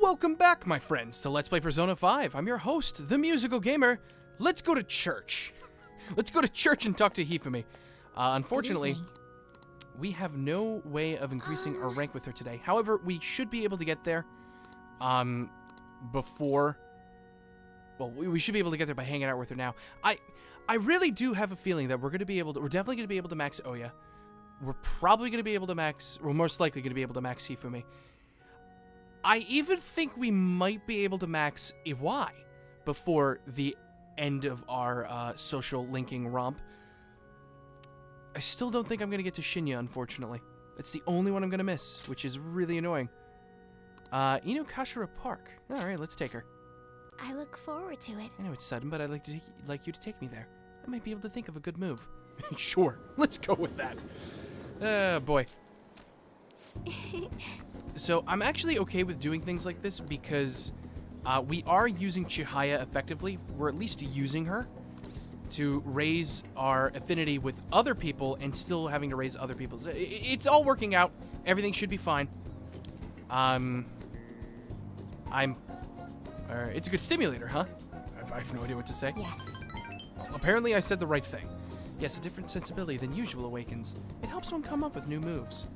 Welcome back, my friends, to Let's Play Persona 5. I'm your host, the Musical Gamer. Let's go to church. Let's go to church and talk to Hifumi. Unfortunately, we have no way of increasing our rank with her today. However, we should be able to get there before... Well, we should be able to get there by hanging out with her now. I really do have a feeling that we're going to be able to... We're definitely going to be able to max Oya. We're probably going to be able to max... We're most likely going to be able to max Hifumi. I even think we might be able to max Iwai before the end of our social linking romp. I still don't think I'm going to get to Shinya, unfortunately. That's the only one I'm going to miss, which is really annoying. Inokashira Park. All right, let's take her. I look forward to it. I know it's sudden, but I'd like you to take me there. I might be able to think of a good move. Sure, let's go with that. Oh, boy. So I'm actually okay with doing things like this because we are using Chihaya effectively. We're at least using her to raise our affinity with other people and still having to raise other people's. It's all working out. Everything should be fine. It's a good stimulator, huh? I have no idea what to say. Yes. Apparently I said the right thing. Yes, a different sensibility than usual awakens. It helps one come up with new moves.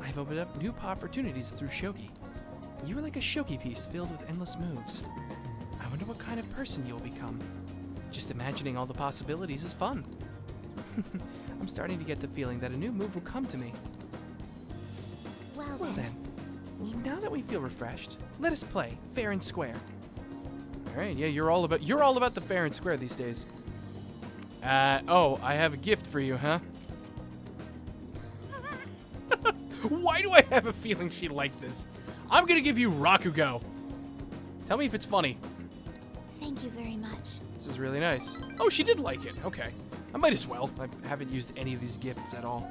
I've opened up new opportunities through shogi. You are like a shogi piece filled with endless moves. I wonder what kind of person you will become. Just imagining all the possibilities is fun. I'm starting to get the feeling that a new move will come to me. Well then, now that we feel refreshed, let us play fair and square. All right, yeah, you're all about the fair and square these days. Oh, I have a gift for you, huh? Why do I have a feeling she liked this? I'm gonna give you Rakugo. Tell me if it's funny. Thank you very much. This is really nice. Oh, she did like it. Okay. I might as well. I haven't used any of these gifts at all.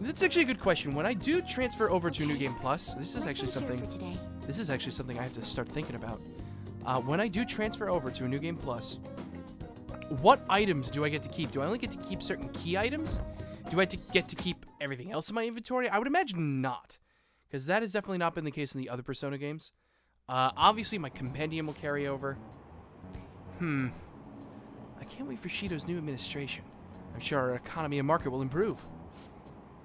That's actually a good question. When I do transfer over to New Game Plus, this is actually something I have to start thinking about. When I do transfer over to a New Game Plus, what items do I get to keep? Do I only get to keep certain key items? Do I get to keep everything else in my inventory? I would imagine not, because that has definitely not been the case in the other Persona games. Obviously, my compendium will carry over. I can't wait for Shido's new administration. I'm sure our economy and market will improve.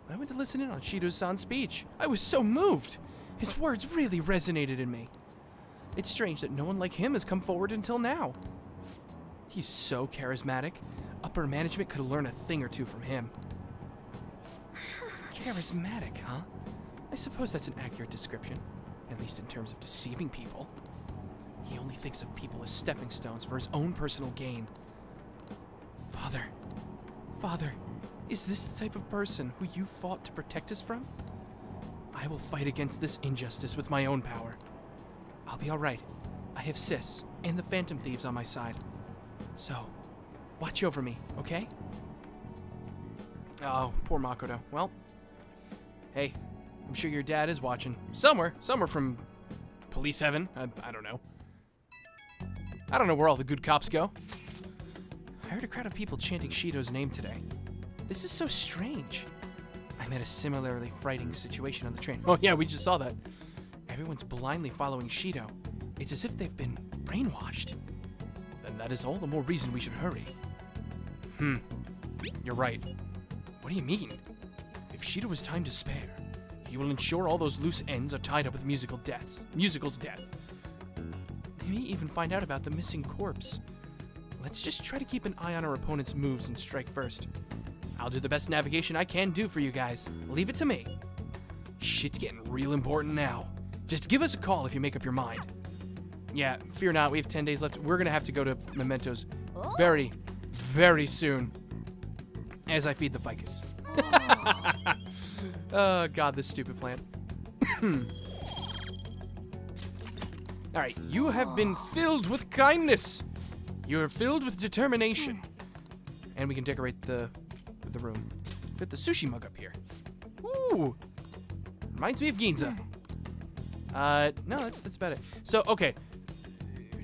I went to listen in on Shido-san's speech. I was so moved. His words really resonated in me. It's strange that no one like him has come forward until now. He's so charismatic. Upper management could learn a thing or two from him. Charismatic, huh? I suppose that's an accurate description, at least in terms of deceiving people. He only thinks of people as stepping stones for his own personal gain. Father, is this the type of person who you fought to protect us from? I will fight against this injustice with my own power. I'll be all right. I have Sis and the Phantom Thieves on my side. So, watch over me, okay? Oh, poor Makoto. Well, hey, I'm sure your dad is watching. Somewhere from police heaven. I don't know. I don't know where all the good cops go. I heard a crowd of people chanting Shido's name today. This is so strange. I met a similarly frightening situation on the train. Oh yeah, we just saw that. Everyone's blindly following Shido. It's as if they've been brainwashed. Then that is all the more reason we should hurry. You're right. What do you mean? If Shido has time to spare, he will ensure all those loose ends are tied up with Musical's death. They may even find out about the missing corpse. Let's just try to keep an eye on our opponent's moves and strike first. I'll do the best navigation I can do for you guys. Leave it to me. Shit's getting real important now. Just give us a call if you make up your mind. Yeah, fear not. We have 10 days left. We're going to have to go to Mementos very, very soon. As I feed the ficus. Oh, God, this stupid plant. Alright, you have been filled with kindness. You are filled with determination. And we can decorate the room. Put the sushi mug up here. Ooh! Reminds me of Ginza. No, that's about it. So, okay.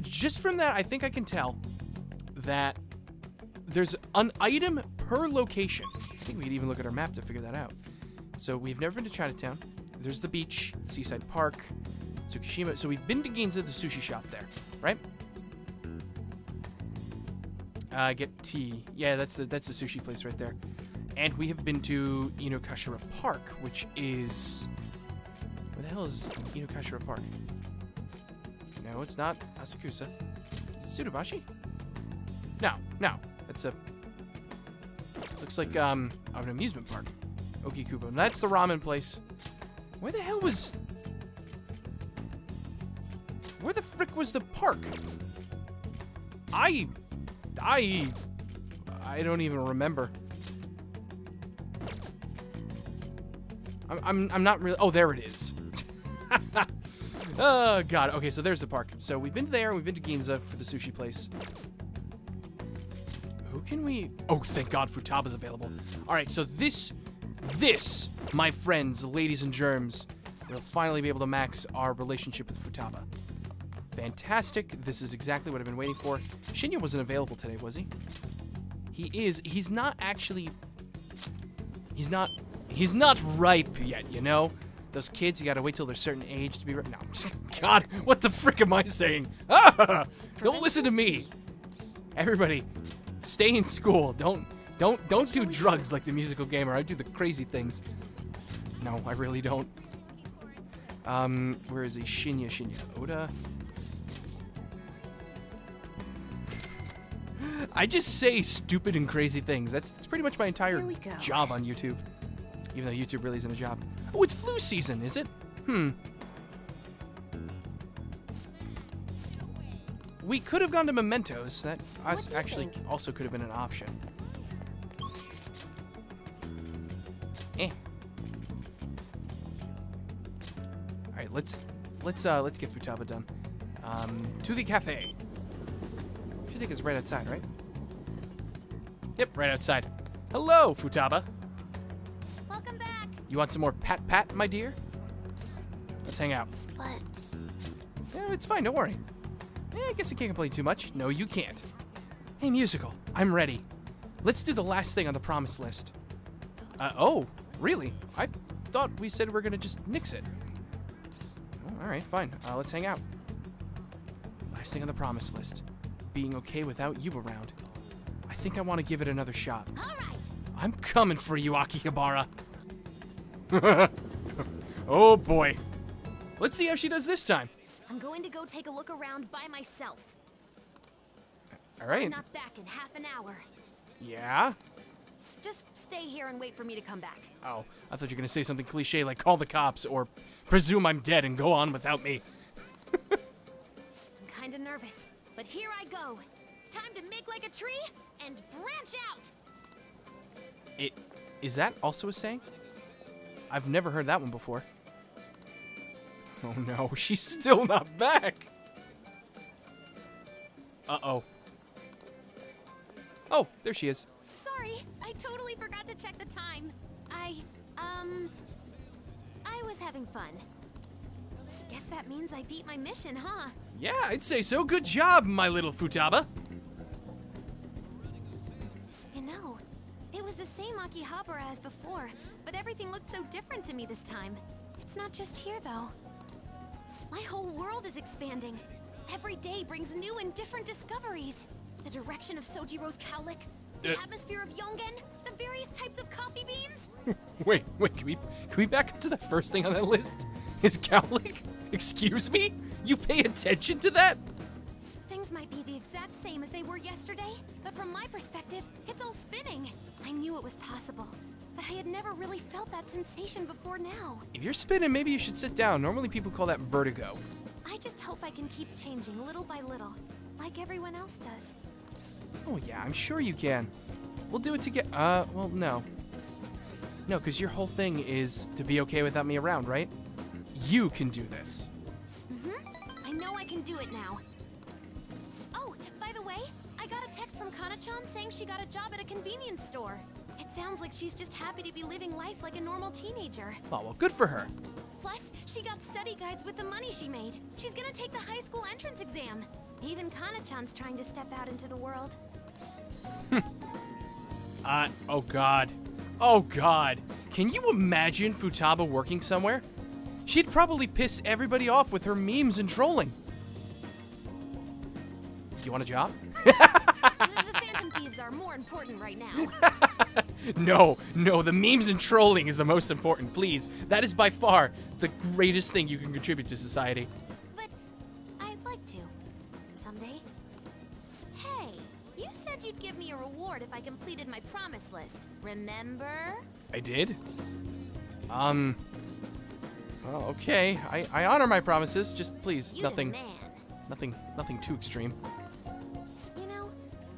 Just from that, I think I can tell that there's an item per location. I think we could even look at our map to figure that out. So we've never been to Chinatown. There's the beach, Seaside Park, Tsukishima. So we've been to Ginza, the sushi shop there, right? Get tea. Yeah, that's the sushi place right there. And we have been to Inokashira Park, which is... Where the hell is Inokashira Park? No, it's not Asakusa. Is it Tsurubashi? No. It's a... Looks like, an amusement park. Okikubo. And that's the ramen place. Where the hell was... Where the frick was the park? I don't even remember. I'm not really... Oh, there it is. Oh, God. Okay, so there's the park. So we've been there. We've been to Ginza for the sushi place. Who can we... Oh, thank God Futaba's available. All right, so this, my friends, ladies and germs, we'll finally be able to max our relationship with Futaba. Fantastic. This is exactly what I've been waiting for. Shinya wasn't available today, was he? He is. He's not actually... He's not ripe yet, you know? Those kids, you gotta wait till they're a certain age to be ripe. No, I'm just... God, what the frick am I saying? Ah, don't listen to me. Everybody, stay in school. Don't do drugs like the Musical Gamer. I do the crazy things. No, I really don't. Where is he? Shinya. Oda. I just say stupid and crazy things. That's pretty much my entire job on YouTube. Even though YouTube really isn't a job. Oh, it's flu season, is it? We could have gone to Mementos. That actually also could have been an option. All right, let's get Futaba done. To the cafe. I think it's right outside, right? Yep, right outside. Hello, Futaba. Welcome back. You want some more pat-pat, my dear? Let's hang out. What? Yeah, it's fine, don't worry. I guess you can't complain too much. No, you can't. Hey, Musical, I'm ready. Let's do the last thing on the promise list. Oh, really? I thought we said we were gonna just nix it. Well, all right, fine. Let's hang out. Last thing on the promise list. Being okay without you around. I think I want to give it another shot. All right. I'm coming for you, Akihabara. Oh, boy. Let's see how she does this time. I'm going to go take a look around by myself. All right. I'm not back in half an hour. Yeah? Just stay here and wait for me to come back. Oh, I thought you were going to say something cliche like call the cops or presume I'm dead and go on without me. I'm kind of nervous. But here I go. Time to make like a tree and branch out. It is that also a saying? I've never heard that one before. Oh no, she's still not back. Uh-oh. Oh, there she is. Sorry, I totally forgot to check the time. I was having fun. Guess that means I beat my mission, huh? Yeah, I'd say so. Good job, my little Futaba. You know, it was the same Akihabara as before, but everything looked so different to me this time. It's not just here, though. My whole world is expanding. Every day brings new and different discoveries. The direction of Sojiro's cowlick, the atmosphere of Yongen, the various types of coffee beans. Wait, can we back up to the first thing on that list? Is cowlick? Excuse me? You pay attention to that? Things might be the exact same as they were yesterday, but from my perspective, it's all spinning. I knew it was possible, but I had never really felt that sensation before now. If you're spinning, maybe you should sit down. Normally people call that vertigo. I just hope I can keep changing little by little, like everyone else does. Oh yeah, I'm sure you can. We'll do it together. Well, no. No, because your whole thing is to be okay without me around, right? You can do this. I can do it now. Oh, by the way, I got a text from Kana-chan saying she got a job at a convenience store. It sounds like she's just happy to be living life like a normal teenager. Oh, well, good for her. Plus, she got study guides with the money she made. She's gonna take the high school entrance exam. Even Kana-chan's trying to step out into the world. Oh God. Can you imagine Futaba working somewhere? She'd probably piss everybody off with her memes and trolling. You want a job? The Phantom Thieves are more important right now. No, the memes and trolling is the most important, please. That is by far the greatest thing you can contribute to society. But I'd like to. Someday. Hey, you said you'd give me a reward if I completed my promise list. Remember? I did? Well, okay. I honor my promises. Just please, you nothing. Nothing too extreme. You know,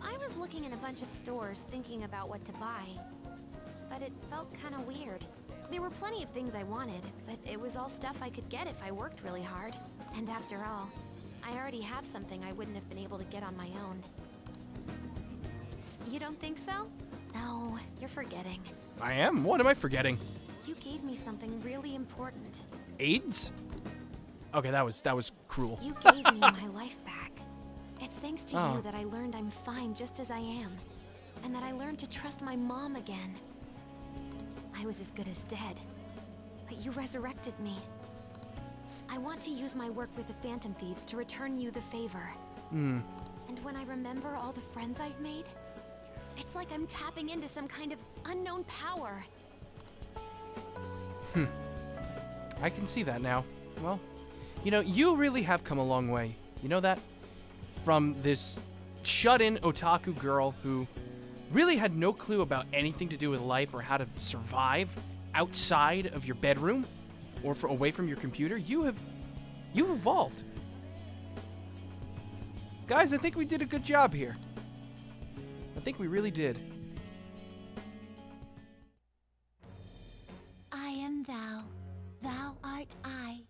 I was looking in a bunch of stores thinking about what to buy, but it felt kind of weird. There were plenty of things I wanted, but it was all stuff I could get if I worked really hard. And after all, I already have something I wouldn't have been able to get on my own. You don't think so? No, you're forgetting. I am? What am I forgetting? You gave me something really important. AIDS? Okay, that was cruel. You gave me my life back. It's thanks to you that I learned I'm fine just as I am, and that I learned to trust my mom again. I was as good as dead, but you resurrected me. I want to use my work with the Phantom Thieves to return you the favor. And when I remember all the friends I've made, it's like I'm tapping into some kind of unknown power. I can see that now. Well, you know, you really have come a long way. You know that? From this shut-in otaku girl who really had no clue about anything to do with life or how to survive outside of your bedroom or away from your computer, you've evolved. Guys, I think we did a good job here. I think we really did. I am thou. Thou art I.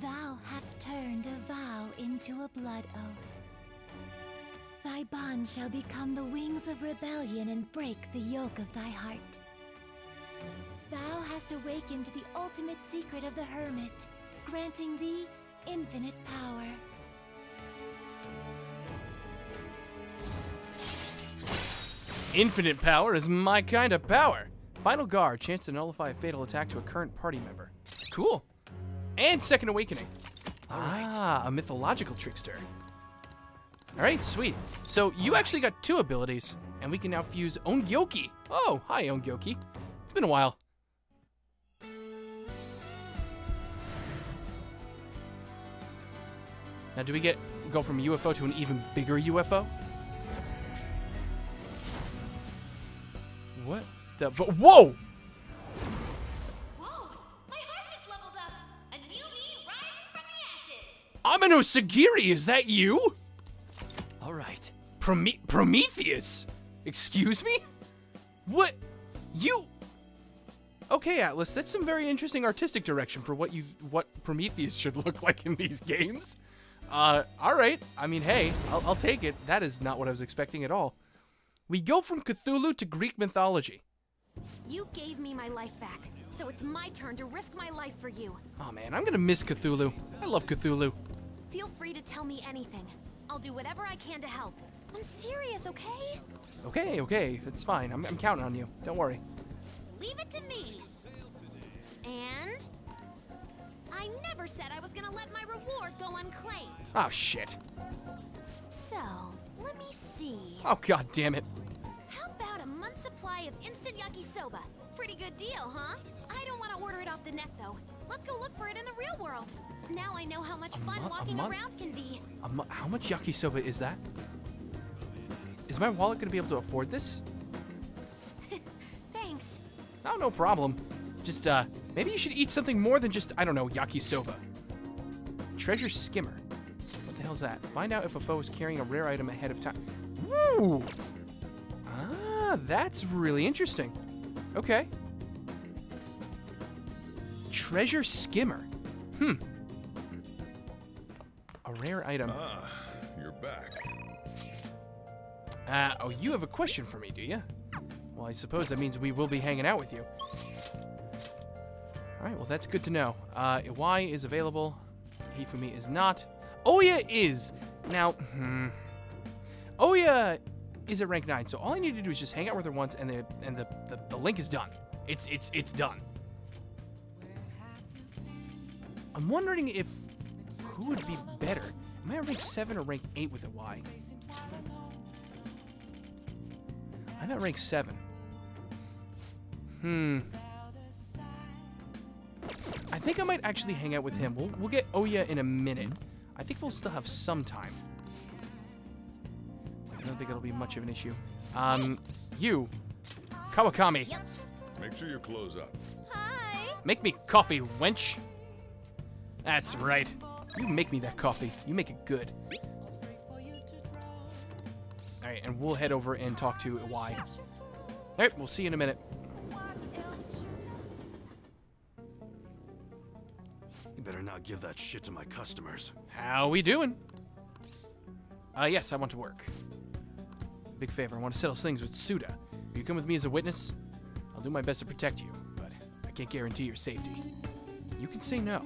Thou hast turned a vow into a blood oath. Thy bond shall become the wings of rebellion and break the yoke of thy heart. Thou hast awakened the ultimate secret of the hermit, granting thee infinite power. Infinite power is my kind of power. Final guard, chance to nullify a fatal attack to a current party member. Cool. And Second Awakening. Ah, a mythological trickster. All right, sweet. So you actually got two abilities, and we can now fuse Ongyoki. Oh, hi, Ongyoki. It's been a while. Now, do we go from UFO to an even bigger UFO? What the... Whoa! Amano Sagiri, is that you? All right. Prometheus? Excuse me? What? You? Okay, Atlas, that's some very interesting artistic direction for what Prometheus should look like in these games. All right. I mean, hey, I'll take it. That is not what I was expecting at all. We go from Cthulhu to Greek mythology. You gave me my life back, so it's my turn to risk my life for you. Oh man, I'm gonna miss Cthulhu. I love Cthulhu. Feel free to tell me anything. I'll do whatever I can to help. I'm serious, okay? Okay, it's fine. I'm counting on you. Don't worry. Leave it to me. And I never said I was gonna let my reward go unclaimed. Oh shit. So let me see. Oh god damn it. How about a month's supply of instant yakisoba? Pretty good deal, huh? I don't want to order it off the net, though. Let's go look for it in the real world. Now I know how much fun walking around can be. How much yakisoba is that? Is my wallet going to be able to afford this? Thanks. Oh, no problem. Just, maybe you should eat something more than just, I don't know, yakisoba. Treasure skimmer. What the hell's that? Find out if a foe is carrying a rare item ahead of time. Woo! Ah, that's really interesting. Okay. Treasure skimmer. A rare item. Ah, you're back. Oh, you have a question for me, do you? Well, I suppose that means we will be hanging out with you. All right, well, that's good to know. Iwai is available. Hifumi is not. Oya is. Now, Oya is at rank 9, so all I need to do is just hang out with her once, and the link is done. It's done. I'm wondering if who would be better. Am I rank 7 or rank 8 with a Y? I'm at rank 7. I think I might actually hang out with him. We'll get Oya in a minute. I think we'll still have some time. I don't think it'll be much of an issue. You, Kawakami. Make sure you close up. Hi. Make me coffee, wench. That's right. You make me that coffee. You make it good. All right, and we'll head over and talk to Iwai. All right, we'll see you in a minute. You better not give that shit to my customers. How we doing? Yes, I want to work. Big favor. I want to settle things with Suda. If you come with me as a witness, I'll do my best to protect you, but I can't guarantee your safety. You can say no.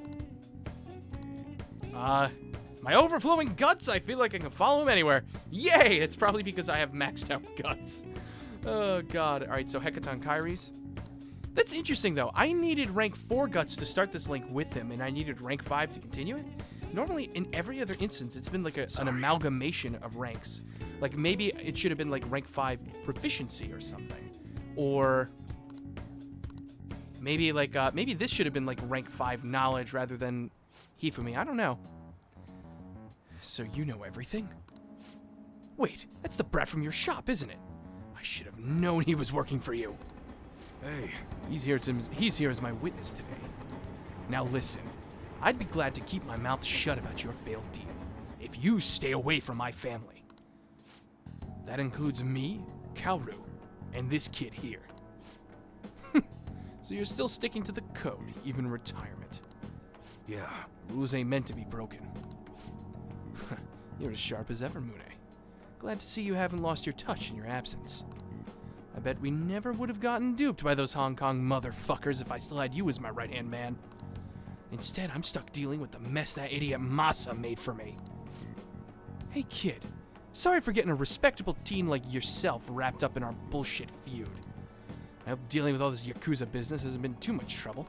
My overflowing guts, I feel like I can follow him anywhere. Yay! It's probably because I have maxed out guts. Oh, God. All right, so Hecaton Kairis. That's interesting, though. I needed rank 4 guts to start this link with him, and I needed rank 5 to continue it. Normally, in every other instance, it's been like an amalgamation of ranks. Like, maybe it should have been, like, rank 5 proficiency or something. Or maybe, like, maybe this should have been, like, rank 5 knowledge rather than Hifumi. I don't know. So you know everything? Wait, that's the brat from your shop, isn't it? I should have known he was working for you. Hey. He's here as my witness today. Now listen, I'd be glad to keep my mouth shut about your failed deal if you stay away from my family. That includes me, Kaoru, and this kid here. So you're still sticking to the code, even retirement. Yeah. Rules ain't meant to be broken. You're as sharp as ever, Mune. Glad to see you haven't lost your touch in your absence. I bet we never would have gotten duped by those Hong Kong motherfuckers if I still had you as my right-hand man. Instead, I'm stuck dealing with the mess that idiot Masa made for me. Hey, kid. Sorry for getting a respectable teen like yourself wrapped up in our bullshit feud. I hope dealing with all this Yakuza business hasn't been too much trouble.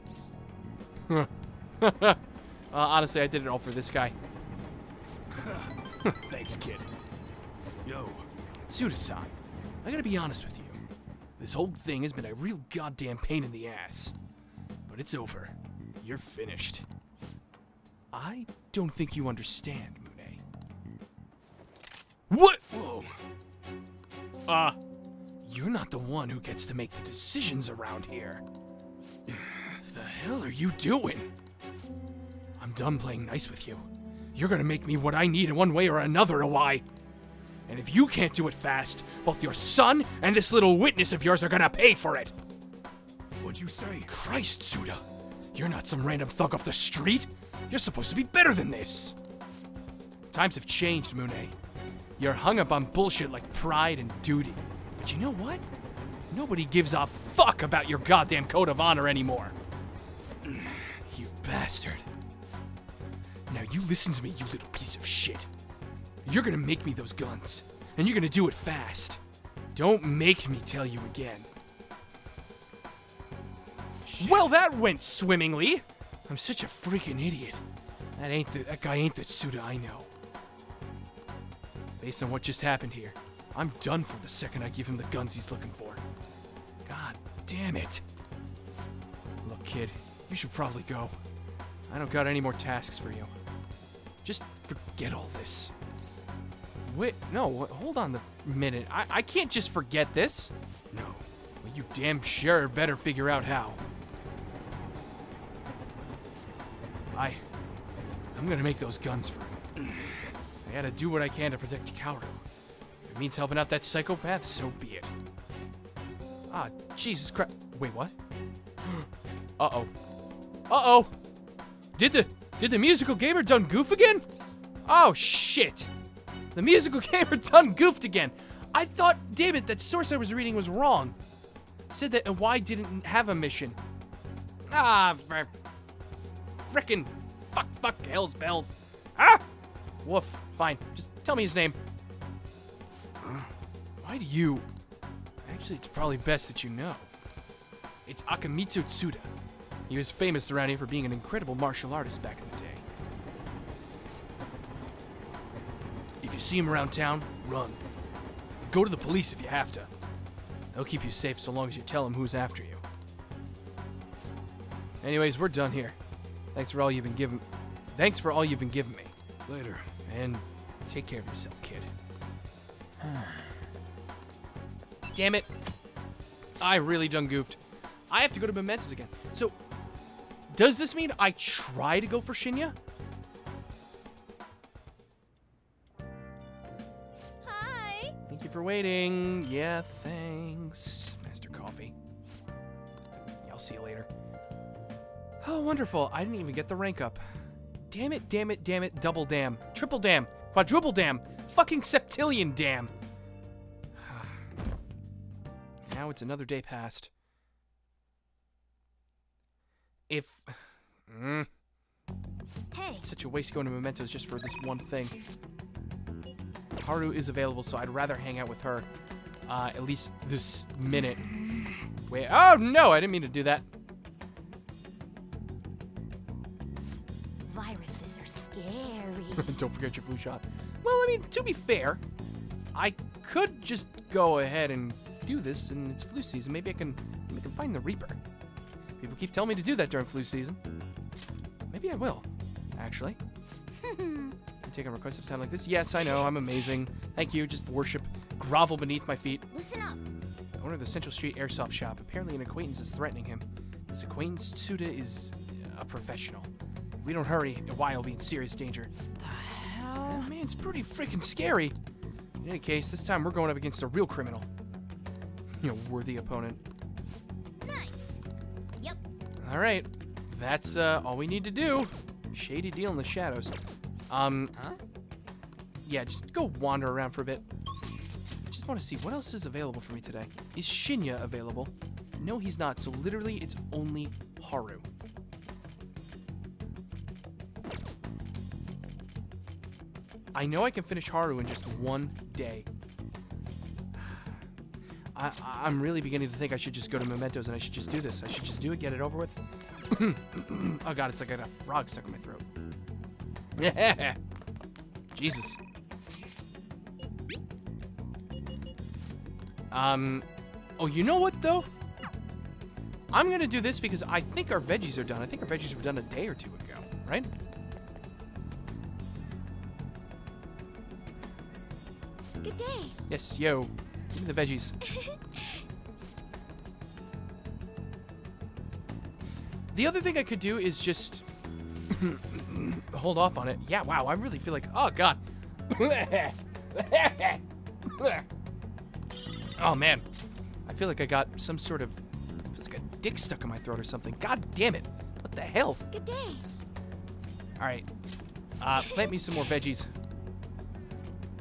Honestly, I did it all for this guy. Thanks, kid. Yo. Tsuda-san, I gotta be honest with you. This whole thing has been a real goddamn pain in the ass. But it's over. You're finished. I don't think you understand, Mune. What? Whoa. You're not the one who gets to make the decisions around here. What the hell are you doing? I'm done playing nice with you. You're gonna make me what I need in one way or another, Iwai. And if you can't do it fast, both your son and this little witness of yours are gonna pay for it! What'd you say? Christ, Tsuda! You're not some random thug off the street! You're supposed to be better than this! Times have changed, Mune. You're hung up on bullshit like pride and duty. But you know what? Nobody gives a fuck about your goddamn code of honor anymore! You bastard. Now you listen to me, you little piece of shit. You're gonna make me those guns, and you're gonna do it fast. Don't make me tell you again. Shit. Well, that went swimmingly. I'm such a freaking idiot. That guy ain't the Tsuda I know. Based on what just happened here, I'm done for the second I give him the guns he's looking for. God damn it. Look, kid, you should probably go. I don't got any more tasks for you. Just forget all this. Wait, no, hold on a minute. I can't just forget this. No. Well, you damn sure better figure out how. I'm gonna make those guns for him. I gotta do what I can to protect Kaoru. If it means helping out that psychopath, so be it. Ah, Jesus Christ. Wait, what? Uh-oh. Uh-oh! Did the Musical Gamer done goof again? Oh, shit! The Musical Gamer done goofed again. I thought, damn it, that source I was reading was wrong. It said that Iwai didn't have a mission. Ah, frickin' fuck, hell's bells. Ah! Woof, fine. Just tell me his name. Why do you... Actually, it's probably best that you know. It's Akamitsu Tsuda. He was famous around here for being an incredible martial artist back in the day. If you see him around town, run. Go to the police if you have to. They'll keep you safe so long as you tell them who's after you. Anyways, we're done here. Thanks for all you've been giving me. Later. And take care of yourself, kid. Damn it. I really done goofed. I have to go to Mementos again. So, does this mean I try to go for Shinya? Hi. Thank you for waiting. Yeah, thanks. Master Coffee. Yeah, I'll see you later. Oh, wonderful. I didn't even get the rank up. Damn it, damn it, damn it. Double damn. Triple damn. Quadruple damn. Fucking septillion damn. Now it's another day past. Hey. Such a waste going to Mementos just for this one thing. Haru is available, so I'd rather hang out with her. At least this minute. Wait. Oh, no! I didn't mean to do that. Viruses are scary. Don't forget your flu shot. Well, I mean, to be fair, I could just go ahead and do this, and it's flu season. Maybe I can find the Reaper. People keep telling me to do that during flu season. Maybe I will, actually. Take a request at a time like this. Yes, I know. I'm amazing. Thank you. Just worship. Grovel beneath my feet. Listen up. The owner of the Central Street Airsoft Shop. Apparently an acquaintance is threatening him. This acquaintance, Tsuda, is a professional. If we don't hurry, Iwai will be in serious danger. The hell? Man, it's pretty freaking scary. In any case, this time we're going up against a real criminal. You know, worthy opponent. All right, that's all we need to do. Shady deal in the shadows. Yeah, just go wander around for a bit. Just want to see what else is available for me today. Is Shinya available? No, he's not. So literally, it's only Haru. I know I can finish Haru in just one day. I'm really beginning to think I should just go to Mementos and I should just do this. I should just do it, get it over with. Oh god, it's like I got a frog stuck in my throat. Yeah. Jesus. Oh, you know what though? I'm gonna do this because I think our veggies are done. I think our veggies were done a day or two ago, right? Good day. Yes, yo. Give me the veggies. The other thing I could do is just hold off on it. Yeah, wow, I really feel like... Oh, God. Oh, man. I feel like I got some sort of... It's like a dick stuck in my throat or something. God damn it. What the hell? Good day. All right. Plant me some more veggies.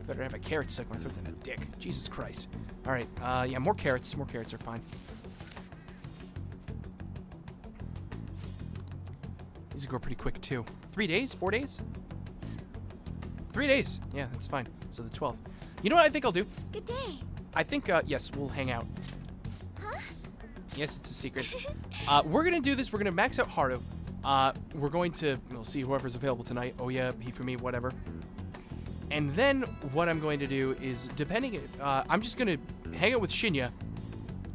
Better have a carrot stuck in my throat than a dick. Jesus Christ. All right. Yeah, more carrots. More carrots are fine. These will grow pretty quick, too. 3 days? 4 days? 3 days. Yeah, that's fine. So the 12th. You know what I think I'll do? Good day. I think, yes, we'll hang out. Huh? Yes, it's a secret. We're going to do this. We're going to max out Haru. We're going to, we'll see whoever's available tonight. Oya, Hifumi, whatever. And then what I'm going to do is, depending, I'm just going to hang out with Shinya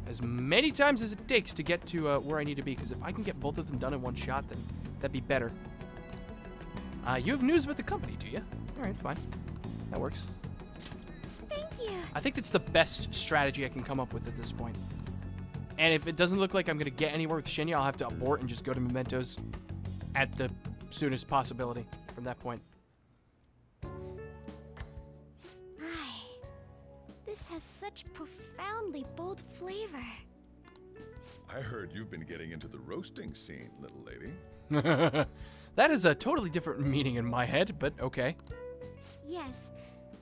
as many times as it takes to get to where I need to be. Because if I can get both of them done in one shot, then that'd be better. You have news about the company, do you? All right, fine. That works. Thank you. I think that's the best strategy I can come up with at this point. And if it doesn't look like I'm going to get anywhere with Shinya, I'll have to abort and just go to Mementos at the soonest possibility from that point. This has such profoundly bold flavor. I heard you've been getting into the roasting scene, little lady. That is a totally different meaning in my head, but okay. Yes,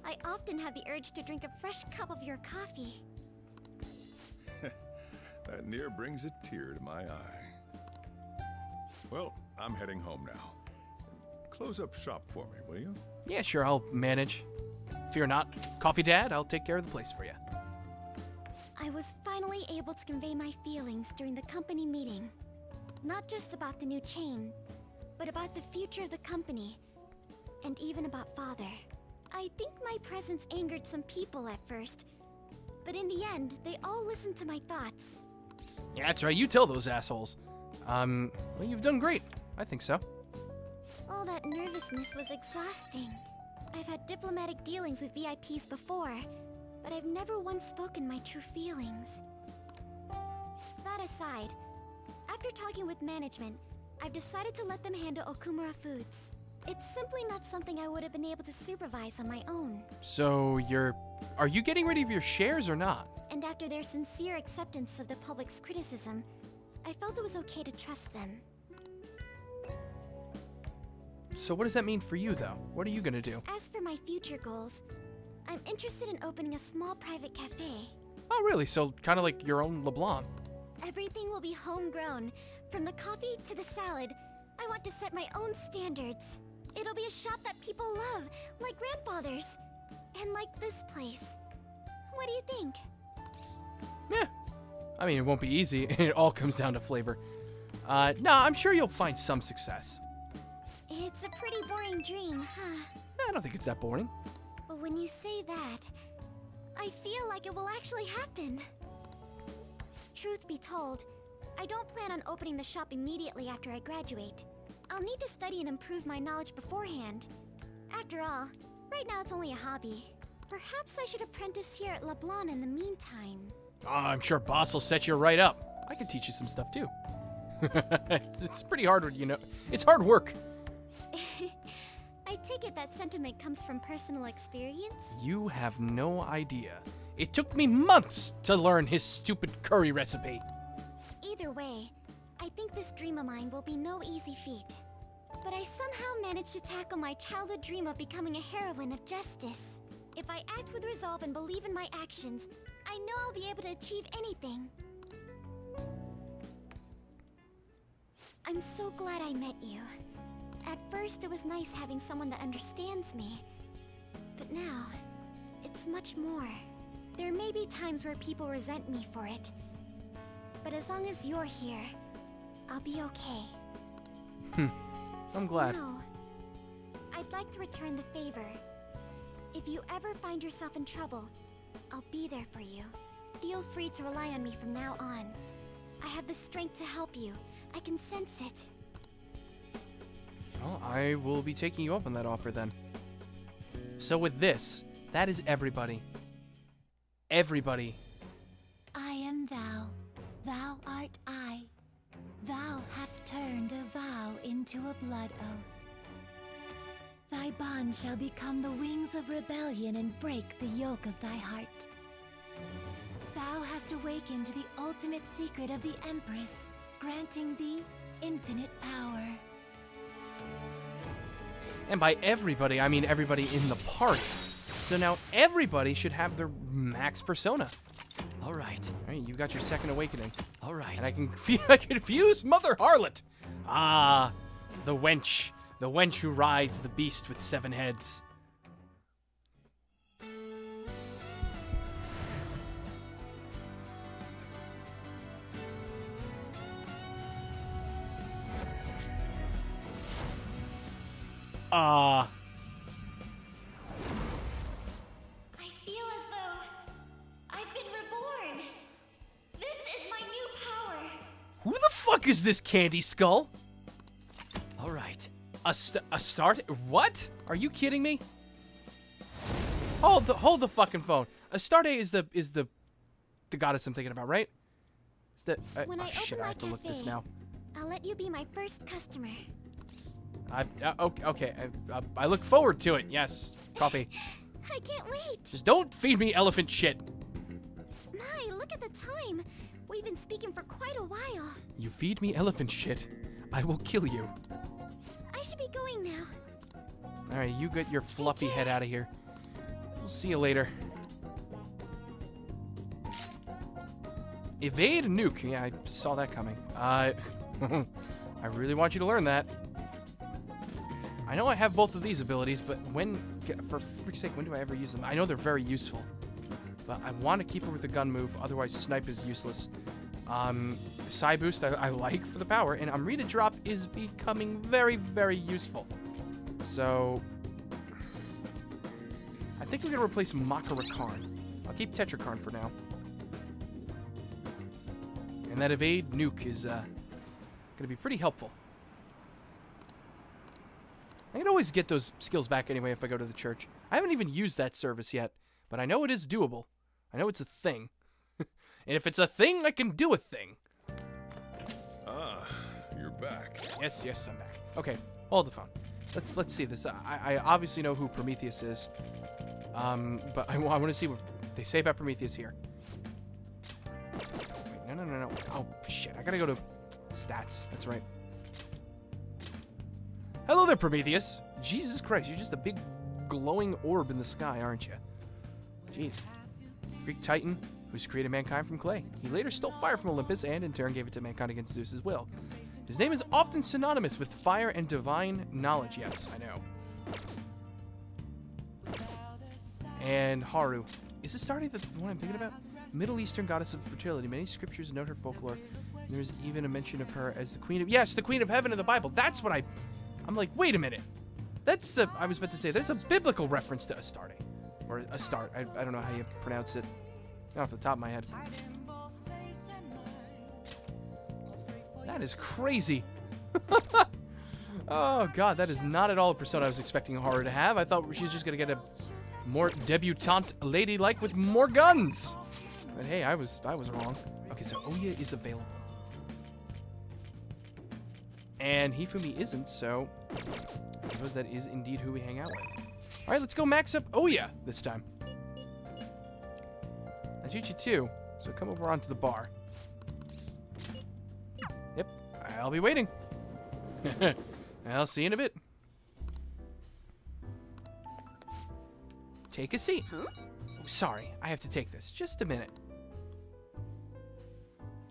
I often have the urge to drink a fresh cup of your coffee. That near brings a tear to my eye. Well, I'm heading home now. Close up shop for me, will you? Yeah, sure, I'll manage. Fear not, Coffee Dad, I'll take care of the place for you. I was finally able to convey my feelings during the company meeting. Not just about the new chain, but about the future of the company, and even about Father. I think my presence angered some people at first, but in the end, they all listened to my thoughts. Yeah, that's right. You tell those assholes. Well, you've done great. I think so. All that nervousness was exhausting. I've had diplomatic dealings with VIPs before, but I've never once spoken my true feelings. That aside, after talking with management, I've decided to let them handle Okumura Foods. It's simply not something I would have been able to supervise on my own. So are you getting rid of your shares or not? And after their sincere acceptance of the public's criticism, I felt it was okay to trust them. So what does that mean for you, though? What are you gonna do? As for my future goals, I'm interested in opening a small private cafe. Oh, really? So kind of like your own LeBlanc. Everything will be homegrown. From the coffee to the salad, I want to set my own standards. It'll be a shop that people love, like grandfather's, and like this place. What do you think? Yeah. I mean, it won't be easy. It all comes down to flavor. No, I'm sure you'll find some success. It's a pretty boring dream, huh? I don't think it's that boring. But when you say that, I feel like it will actually happen. Truth be told, I don't plan on opening the shop immediately after I graduate. I'll need to study and improve my knowledge beforehand. After all, right now it's only a hobby. Perhaps I should apprentice here at LeBlanc in the meantime. Oh, I'm sure boss will set you right up. I could teach you some stuff too. It's pretty hard, you know. It's hard work. I take it that sentiment comes from personal experience? You have no idea. It took me months to learn his stupid curry recipe. Either way, I think this dream of mine will be no easy feat. But I somehow managed to tackle my childhood dream of becoming a heroine of justice. If I act with resolve and believe in my actions, I know I'll be able to achieve anything. I'm so glad I met you. At first, it was nice having someone that understands me, but now, it's much more. There may be times where people resent me for it, but as long as you're here, I'll be okay. I'm glad. No, I'd like to return the favor. If you ever find yourself in trouble, I'll be there for you. Feel free to rely on me from now on. I have the strength to help you. I can sense it. Well, I will be taking you up on that offer then. So with this, that is everybody. Everybody. I am thou. Thou art I. Thou hast turned a vow into a blood oath. Thy bond shall become the wings of rebellion and break the yoke of thy heart. Thou hast awakened the ultimate secret of the Empress, granting thee infinite power. And by everybody, I mean everybody in the party. So now everybody should have their max persona. All right. All right, you've got your second awakening. All right. And I confuse Mother Harlot. Ah, the wench who rides the beast with seven heads. I feel as though I've been reborn. This is my new power. Who the fuck is this candy skull? All right. Astarte? What? Are you kidding me? Hold the fucking phone. Astarte is the goddess I'm thinking about, right? Is that oh shit, I have to look this now. I'll let you be my first customer. Okay, I look forward to it. Yes, coffee. I can't wait. Just don't feed me elephant shit. My, look at the time. We've been speaking for quite a while. You feed me elephant shit, I will kill you. I should be going now. All right, you get your fluffy head out of here. We'll see you later. Evade nuke. Yeah, I saw that coming. I really want you to learn that. I know I have both of these abilities, but when, for freak's sake, when do I ever use them? I know they're very useful, but I want to keep it with the gun move, otherwise snipe is useless. psi boost I like for the power, and Amrita Drop is becoming very, very useful. So I think we're gonna replace Makara Karn. I'll keep Tetra Karn for now. And that evade nuke is gonna be pretty helpful. I can always get those skills back anyway if I go to the church. I haven't even used that service yet, but I know it is doable. I know it's a thing. And if it's a thing, I can do a thing. Ah, you're back. Yes, yes, I'm back. Okay, hold the phone. Let's see this. I obviously know who Prometheus is. But I want to see what they say about Prometheus here. Wait, no. Oh, shit. I gotta go to stats. That's right. Hello there, Prometheus. Jesus Christ, you're just a big glowing orb in the sky, aren't you? Jeez. Greek Titan, who's created mankind from clay. He later stole fire from Olympus and, in turn, gave it to mankind against Zeus's will. His name is often synonymous with fire and divine knowledge. Yes, I know. And Haru. Is Astarte the one I'm thinking about? Middle Eastern goddess of fertility. Many scriptures note her folklore. There's even a mention of her as the queen of... Yes, the queen of heaven in the Bible. That's what I'm like, wait a minute. That's the... I was about to say, there's a biblical reference to Astarte. Or Astarte. I don't know how you pronounce it. Off the top of my head. That is crazy. Oh, God. That is not at all a persona I was expecting Haru to have. I thought she was just going to get a more debutante lady-like with more guns. But hey, I was wrong. Okay, so Oya is available. And Hifumi isn't, so I suppose that is indeed who we hang out with. All right, let's go max up Oya this time. Juchi too, so come over onto the bar. Yep, I'll be waiting. I'll see you in a bit. Take a seat. Huh? Oh, sorry, I have to take this. Just a minute.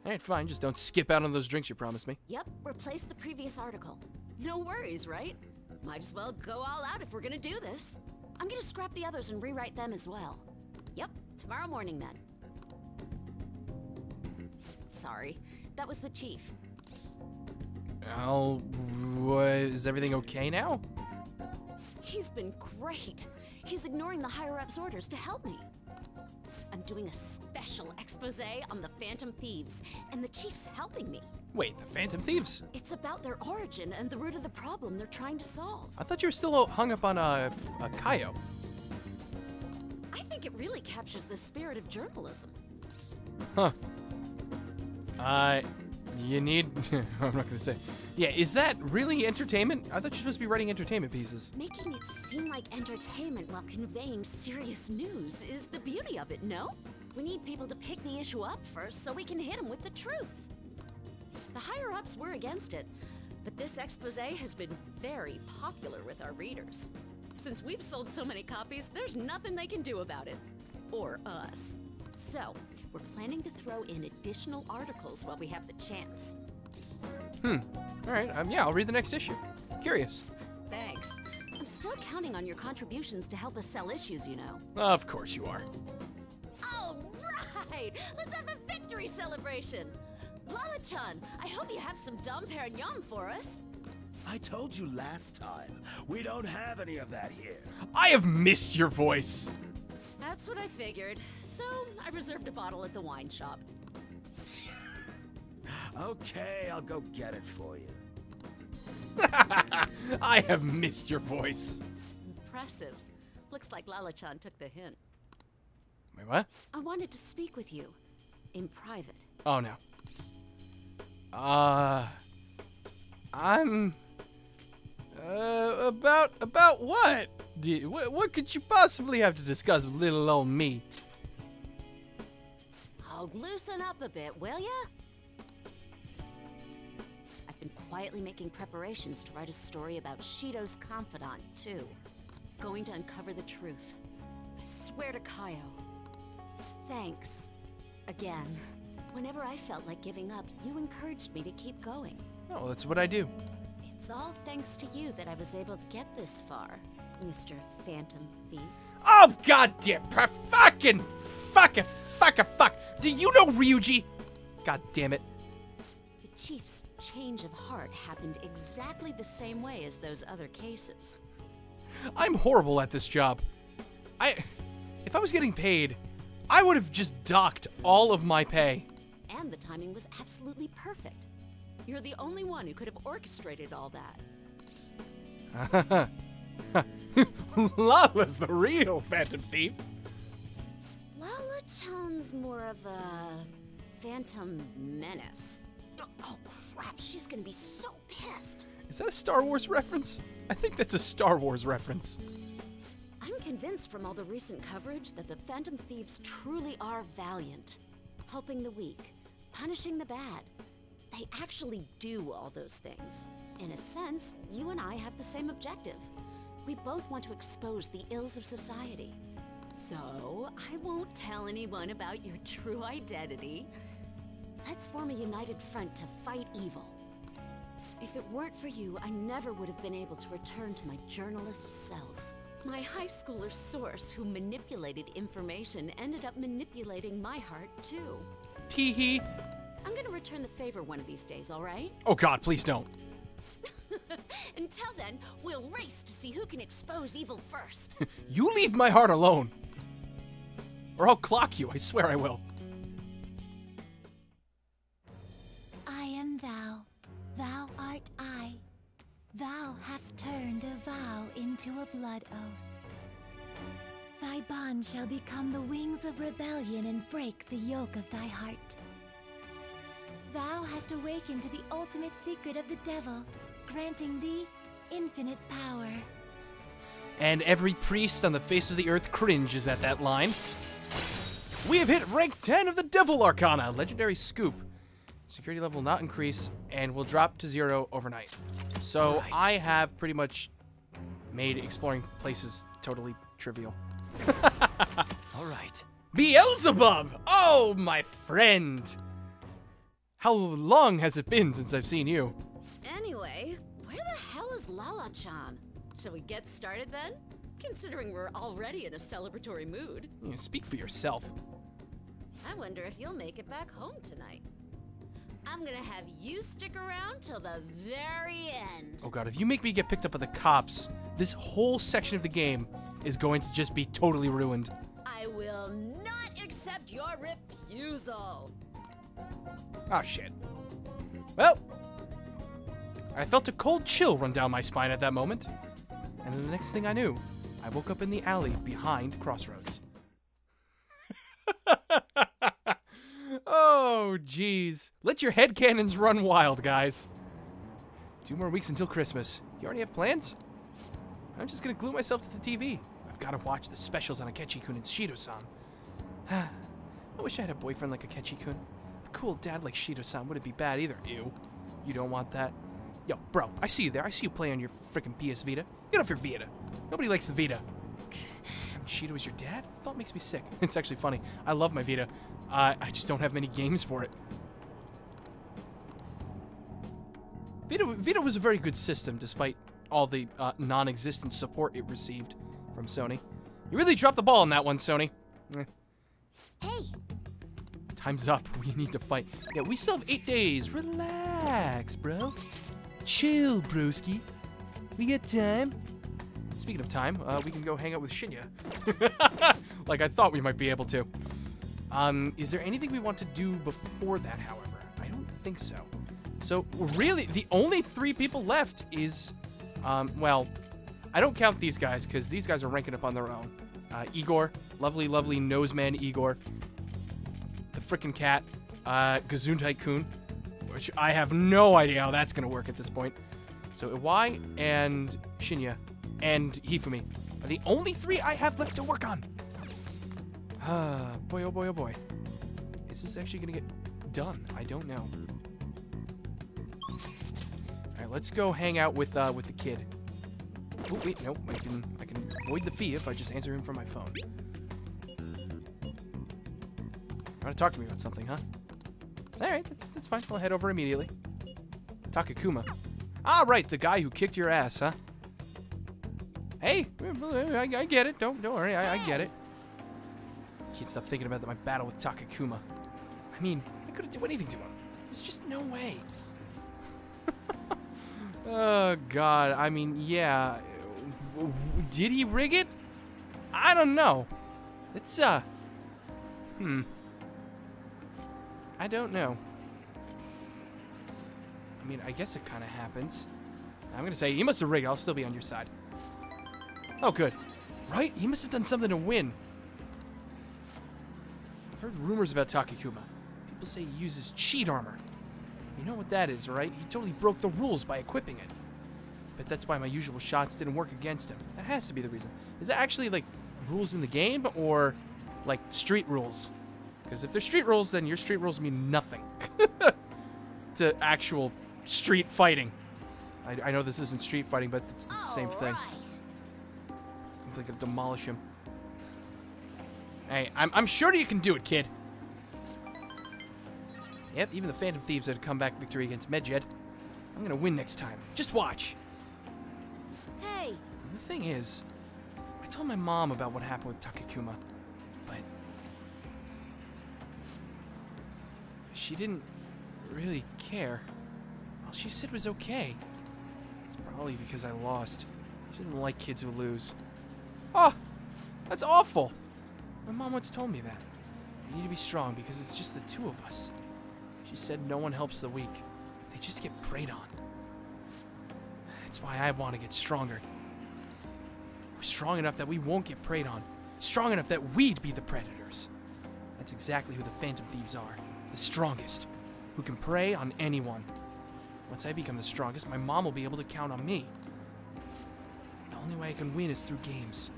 All right, fine. Just don't skip out on those drinks you promised me. Yep, replace the previous article. No worries, right? Might as well go all out if we're gonna do this. I'm gonna scrap the others and rewrite them as well. Yep, tomorrow morning then. Sorry, that was the chief. Al, is everything okay now? He's been great. He's ignoring the higher-ups' orders to help me. I'm doing a special exposé on the Phantom Thieves, and the chief's helping me. Wait, the Phantom Thieves? It's about their origin and the root of the problem they're trying to solve. I thought you were still hung up on a Kaio. I think it really captures the spirit of journalism. Huh. You need... I'm not gonna say. Yeah, is that really entertainment? I thought you were supposed to be writing entertainment pieces. Making it seem like entertainment while conveying serious news is the beauty of it, no? We need people to pick the issue up first so we can hit them with the truth. The higher-ups were against it, but this exposé has been very popular with our readers. Since we've sold so many copies, there's nothing they can do about it. Or us. So, we're planning to throw in additional articles while we have the chance. Hmm. Alright, yeah, I'll read the next issue. Curious. Thanks. I'm still counting on your contributions to help us sell issues, you know. Of course you are. Alright! Let's have a victory celebration! Lala-chan, I hope you have some Dom Perignon for us. I told you last time, we don't have any of that here. I have missed your voice. That's what I figured. So I reserved a bottle at the wine shop. Okay, I'll go get it for you. I have missed your voice. Impressive. Looks like Lala-chan took the hint. Wait, what? I wanted to speak with you in private. Oh, no. I'm... about what? What could you possibly have to discuss with little old me? I'll loosen up a bit, will ya? I've been quietly making preparations to write a story about Shido's confidant, too. Going to uncover the truth. I swear to Kaio. Thanks. Again. Whenever I felt like giving up, you encouraged me to keep going. Oh, that's what I do. It's all thanks to you that I was able to get this far, Mr. Phantom Thief. Oh, goddamn! Fucking fuck! Do you know Ryuji? God damn it! chief's change of heart happened exactly the same way as those other cases. I'm horrible at this job. If I was getting paid, I would have just docked all of my pay. And the timing was absolutely perfect. You're the only one who could have orchestrated all that. Lala's the real Phantom Thief. Lala sounds more of a Phantom Menace. Oh crap, she's gonna be so pissed. Is that a Star Wars reference? I think that's a Star Wars reference. I'm convinced from all the recent coverage that the Phantom Thieves truly are valiant. Helping the weak, punishing the bad. They actually do all those things. In a sense, you and I have the same objective. We both want to expose the ills of society. So, I won't tell anyone about your true identity. Let's form a united front to fight evil. If it weren't for you, I never would have been able to return to my journalist self. My high schooler source who manipulated information ended up manipulating my heart, too. Teehee. I'm gonna return the favor one of these days, all right? Oh god, please don't. Until then, we'll race to see who can expose evil first. You leave my heart alone. Or I'll clock you, I swear I will. I am thou. Thou art I. Thou hast turned a vow into a blood oath. Thy bond shall become the wings of rebellion and break the yoke of thy heart. Thou hast awakened to the ultimate secret of the devil, granting thee infinite power. And every priest on the face of the earth cringes at that line. We have hit rank 10 of the Devil Arcana, Legendary Scoop. Security level will not increase and will drop to 0 overnight. So right. I have pretty much made exploring places totally trivial. All right. Beelzebub! Oh, my friend! How long has it been since I've seen you? Anyway, where the hell is Lala-chan? Shall we get started then? Considering we're already in a celebratory mood. You speak for yourself. I wonder if you'll make it back home tonight. I'm gonna have you stick around till the very end. Oh god, if you make me get picked up by the cops, this whole section of the game is going to just be totally ruined. I will not accept your refusal. Oh, shit. Well, I felt a cold chill run down my spine at that moment. And then the next thing I knew, I woke up in the alley behind Crossroads. Oh, jeez. Let your headcanons run wild, guys. 2 more weeks until Christmas. You already have plans? I'm just going to glue myself to the TV. I've got to watch the specials on Akechi-kun and Shido-san. I wish I had a boyfriend like Akechi-kun. Cool dad like Shido-san wouldn't be bad either. Ew. You don't want that. Yo, bro, I see you there. I see you play on your freaking PS Vita. Get off your Vita. Nobody likes the Vita. Shido is your dad? Thought makes me sick. It's actually funny. I love my Vita. I just don't have many games for it. Vita was a very good system, despite all the non-existent support it received from Sony. You really dropped the ball on that one, Sony. Eh. Hey! Time's up. We need to fight. Yeah, we still have 8 days. Relax, bro. Chill, broski. We got time. Speaking of time, we can go hang out with Shinya. Like I thought we might be able to. Is there anything we want to do before that, however? I don't think so. So, really, the only 3 people left is... well, I don't count these guys, because these guys are ranking up on their own. Igor. Lovely, lovely noseman Igor. Frickin' cat, Gazoon Tycoon, which I have no idea how that's gonna work at this point. So Iwai and Shinya and Hifumi are the only 3 I have left to work on. Ah, boy, oh boy, oh boy. Is this actually gonna get done? I don't know. Alright, let's go hang out with the kid. Oh wait, nope, I can avoid the fee if I just answer him from my phone. You want to talk to me about something, huh? Alright, that's fine. I'll head over immediately. Takekuma. Ah, right, the guy who kicked your ass, huh? Hey, I get it. Don't worry, I get it. Can't stop thinking about my battle with Takekuma. I mean, I couldn't do anything to him. There's just no way. Oh, God. I mean, yeah. Did he rig it? I don't know. It's, I don't know. I mean, I guess it kind of happens. I'm going to say, he must have rigged it. I'll still be on your side. Oh, good. Right? He must have done something to win. I've heard rumors about Takekuma. People say he uses cheat armor. You know what that is, right? He totally broke the rules by equipping it. But that's why my usual shots didn't work against him. That has to be the reason. Is that actually, like, rules in the game or, like, street rules? Because if they're street rules, then your street rules mean nothing to actual street fighting. I know this isn't street fighting, but it's the same thing. I'm thinking of demolish him. Hey, I'm sure you can do it, kid. Yep, even the Phantom Thieves had a comeback victory against Medjed. I'm gonna win next time. Just watch. Hey. The thing is, I told my mom about what happened with Takekuma, but she didn't really care. All she said was okay. It's probably because I lost. She doesn't like kids who lose. Oh, that's awful. My mom once told me that. You need to be strong because it's just the two of us. She said no one helps the weak. They just get preyed on. That's why I want to get stronger. We're strong enough that we won't get preyed on. Strong enough that we'd be the predators. That's exactly who the Phantom Thieves are. The strongest. Who can prey on anyone. Once I become the strongest, my mom will be able to count on me. The only way I can win is through games.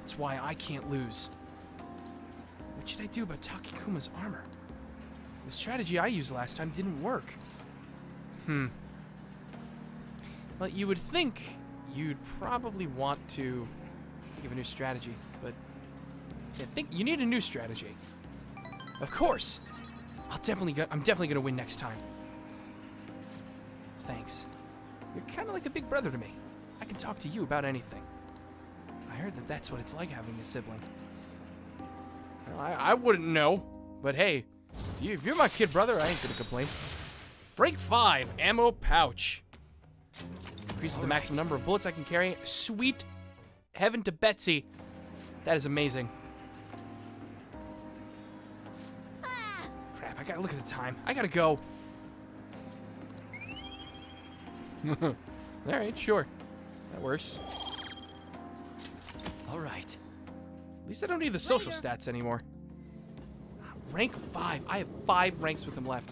That's why I can't lose. What should I do about Takekuma's armor? The strategy I used last time didn't work. Well, you would think you'd probably want to give a new strategy, but I think you need a new strategy. Of course. I'm definitely gonna win next time. Thanks. You're kind of like a big brother to me. I can talk to you about anything. I heard that that's what it's like having a sibling. Well, I wouldn't know, but hey. If you're my kid brother, I ain't gonna complain. Break 5, ammo pouch. Increases the maximum number of bullets I can carry. Sweet heaven to Betsy. That is amazing. Crap, I gotta look at the time. I gotta go. Alright, sure. That works. Alright. At least I don't need the social stats anymore. Rank 5. I have 5 ranks with him left.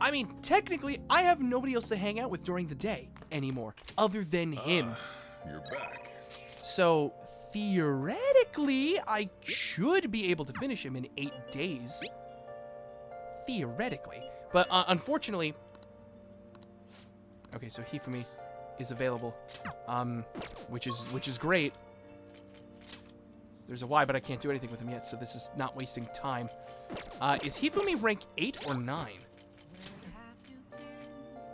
I mean, technically, I have nobody else to hang out with during the day anymore, other than him. You're back. So, theoretically, I should be able to finish him in 8 days. Theoretically. But, unfortunately... Okay, so Hifumi is available, which is great. There's a Y, but I can't do anything with him yet, so this is not wasting time. Is Hifumi rank 8 or 9?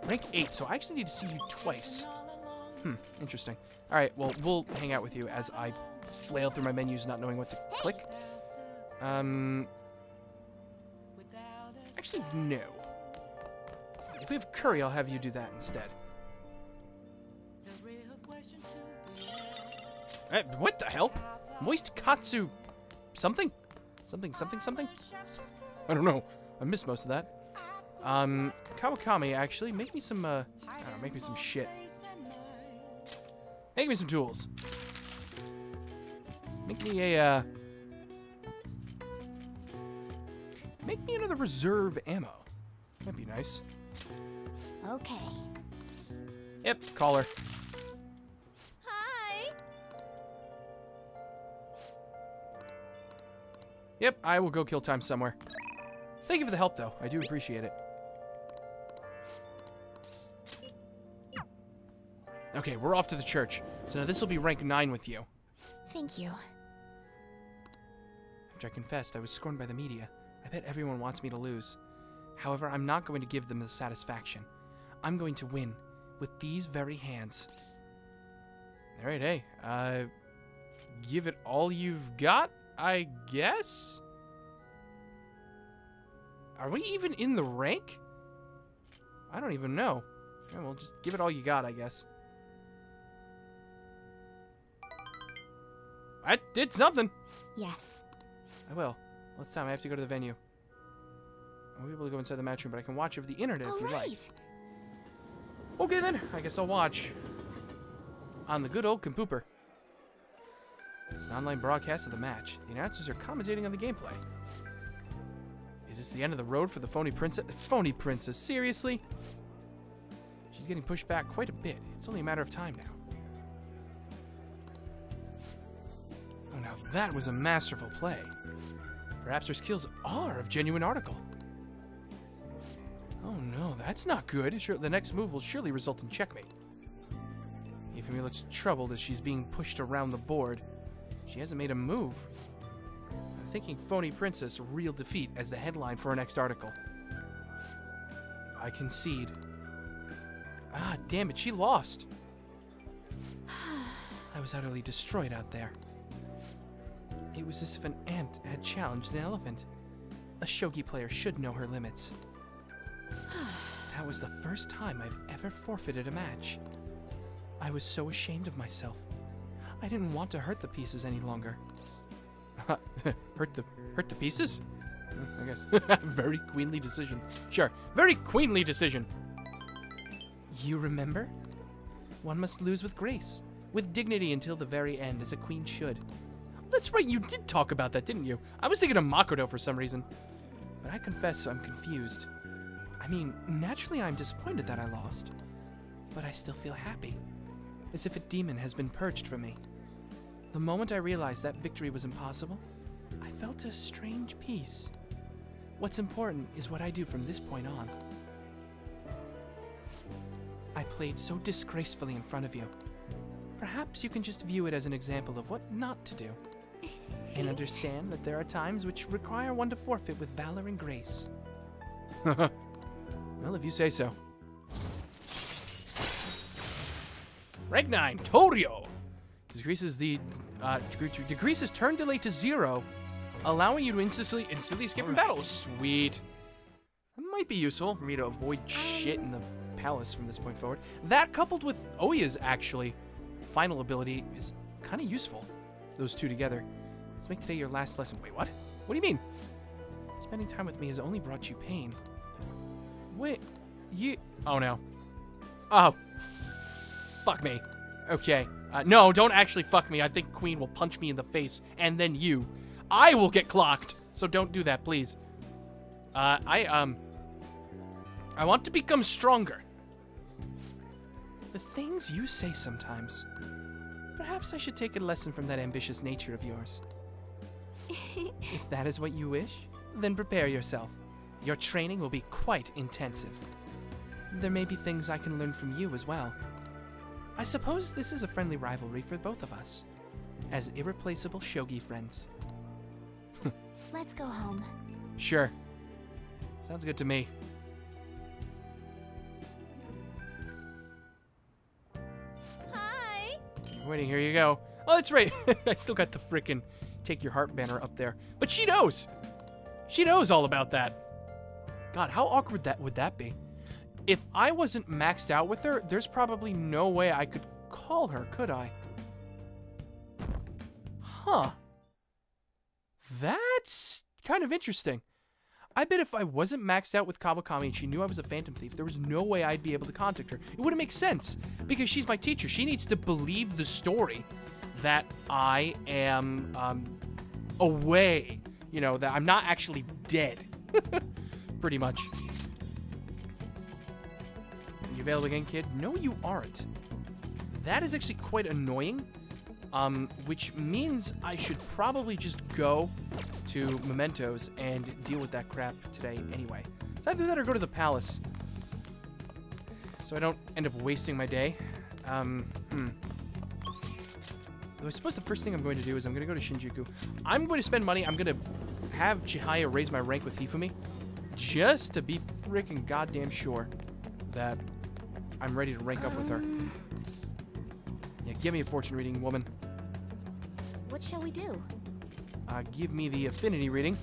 Rank 8, so I actually need to see you twice. Interesting. All right, well, we'll hang out with you as I flail through my menus not knowing what to click. Actually, no. If we have curry, I'll have you do that instead. What the hell? Moist katsu something? Something? I don't know. I missed most of that. Kawakami, actually. Make me some, I don't know, make me some shit. Make me some tools. Make me a, make me another reserve ammo. That'd be nice. Okay. Yep, call her. Yep, I will go kill time somewhere. Thank you for the help, though. I do appreciate it. Okay, we're off to the church. So now this will be rank 9 with you. Thank you. After I confessed, I was scorned by the media. I bet everyone wants me to lose. However, I'm not going to give them the satisfaction. I'm going to win with these very hands. All right, hey. Give it all you've got? I guess? Are we even in the rank? I don't even know. Yeah, well, just give it all you got, I guess. I did something! Yes. I will. Well, it's time. I have to go to the venue. I won't be able to go inside the matchroom, but I can watch over the internet if you like. Okay, then. I guess I'll watch. On the good old compooper. It's an online broadcast of the match. The announcers are commentating on the gameplay. Is this the end of the road for the phony princess? Phony princess? Seriously? She's getting pushed back quite a bit. It's only a matter of time now. Oh, now that was a masterful play. Perhaps her skills are of genuine article. Oh no, that's not good. Sure, the next move will surely result in checkmate. Hifumi looks troubled as she's being pushed around the board. She hasn't made a move. I'm thinking phony princess, real defeat as the headline for our next article. I concede. Ah, damn it, she lost. I was utterly destroyed out there. It was as if an ant had challenged an elephant. A shogi player should know her limits. That was the first time I've ever forfeited a match. I was so ashamed of myself. I didn't want to hurt the pieces any longer. Hurt the pieces? I guess. Very queenly decision. Sure, very queenly decision. You remember? One must lose with grace, with dignity until the very end, as a queen should. That's right, you did talk about that, didn't you? I was thinking of Makoto for some reason. But I confess I'm confused. I mean, naturally I'm disappointed that I lost. But I still feel happy, as if a demon has been purged from me. The moment I realized that victory was impossible, I felt a strange peace. What's important is what I do from this point on. I played so disgracefully in front of you. Perhaps you can just view it as an example of what not to do. And understand that there are times which require one to forfeit with valor and grace. Well, if you say so. Rank 9, Torio! Decreases turn delay to 0, allowing you to instantly escape from battle. Sweet. That might be useful for me to avoid shit in the palace from this point forward. That coupled with Oya's, actually, final ability is kind of useful. Those two together. Let's make today your last lesson. Wait, what? What do you mean? Spending time with me has only brought you pain. Wait, you... Oh, no. Oh, fuck me. Okay. No, don't actually fuck me. I think Queen will punch me in the face, and then you. I will get clocked, so don't do that, please. I want to become stronger. The things you say sometimes. Perhaps I should take a lesson from that ambitious nature of yours. If that is what you wish, then prepare yourself. Your training will be quite intensive. There may be things I can learn from you as well. I suppose this is a friendly rivalry for both of us, as irreplaceable shogi friends. Let's go home. Sure. Sounds good to me. Hi. I'm waiting, here you go. Oh, that's right. I still got the frickin' Take Your Heart banner up there. But she knows. She knows all about that. God, how awkward that would that be? If I wasn't maxed out with her, there's probably no way I could call her, could I? Huh. That's kind of interesting. I bet if I wasn't maxed out with Kawakami and she knew I was a Phantom Thief, there was no way I'd be able to contact her. It wouldn't make sense, because she's my teacher. She needs to believe the story that I am away. You know, that I'm not actually dead. Pretty much. You available again, kid? No, you aren't. That is actually quite annoying, which means I should probably just go to Mementos and deal with that crap today anyway. So either that or go to the palace, so I don't end up wasting my day. I suppose the first thing I'm going to do is I'm going to go to Shinjuku. I'm going to spend money. I'm going to have Chihaya raise my rank with Hifumi just to be freaking goddamn sure that I'm ready to rank up with her. Yeah, give me a fortune reading, woman. What shall we do? Give me the affinity reading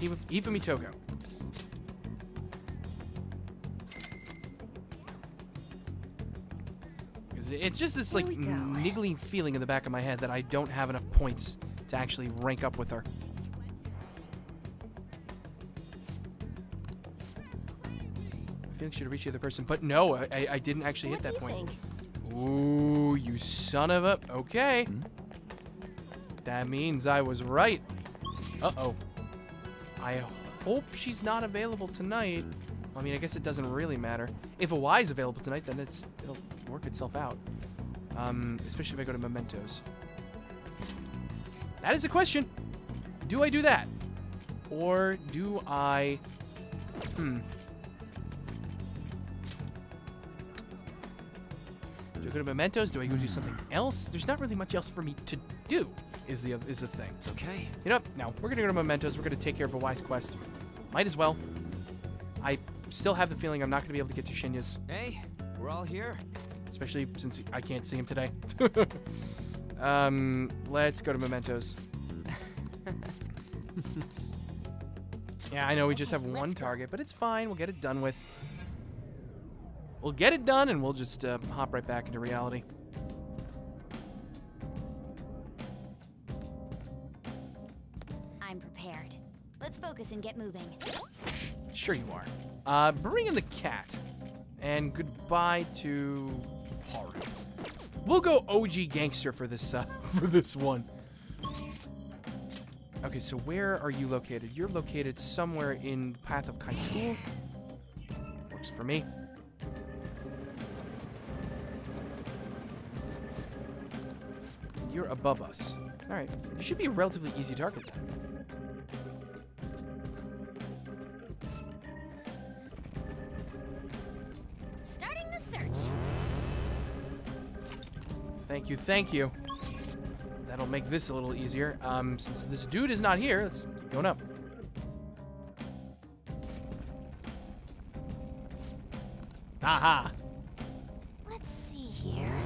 with Ifumi Togo. It's just this like niggling feeling in the back of my head that I don't have enough points to actually rank up with her. I feel like I should reach the other person, but no, I didn't actually hit that point. Ooh, you son of a... Okay. That means I was right. Uh-oh. I hope she's not available tonight. I mean, I guess it doesn't really matter. If a Y is available tonight, then it'll work itself out. Especially if I go to Mementos. That is the question. Do I do that? Or do I... Do I go to Mementos? Do I go do something else? There's not really much else for me to do, is the thing. Okay. You know what? No, we're going to go to Mementos. We're going to take care of a Y's quest. Might as well. I still have the feeling I'm not going to be able to get to Shinya's. Hey, we're all here. Especially since I can't see him today. Let's go to Mementos. Yeah, I know we just have one target, but it's fine. We'll get it done with. We'll get it done, and we'll just hop right back into reality. I'm prepared. Let's focus and get moving. Sure you are. Bring in the cat. And goodbye to Haru. We'll go OG gangster for this one. Okay, so where are you located? You're located somewhere in Path of Kaitul. Works for me. You're above us. All right. You should be a relatively easy target. Thank you, thank you. That'll make this a little easier. Since this dude is not here, let's keep going up. Aha! Let's see here.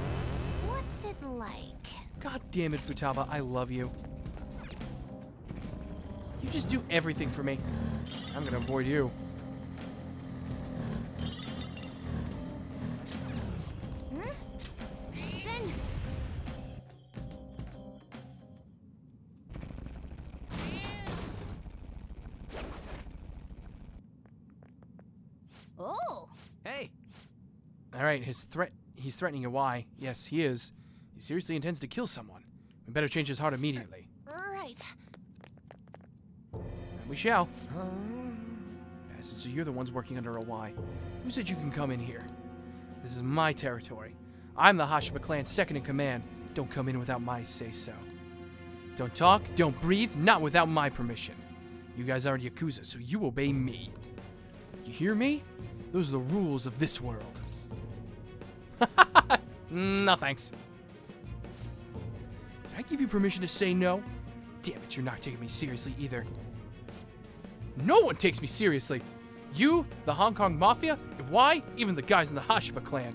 What's it like? God damn it, Futaba, I love you. You just do everything for me. I'm gonna avoid you. His he's threatening a Y. Yes, he is. He seriously intends to kill someone. We better change his heart immediately. Right. And we shall. So you're the ones working under a Y. Who said you can come in here? This is my territory. I'm the Hashiba clan's second in command. Don't come in without my say-so. Don't talk, don't breathe, not without my permission. You guys aren't Yakuza, so you obey me. You hear me? Those are the rules of this world. No thanks. Did I give you permission to say no? Damn it, you're not taking me seriously either. No one takes me seriously. You, the Hong Kong Mafia, Iwai, even the guys in the Hashiba clan.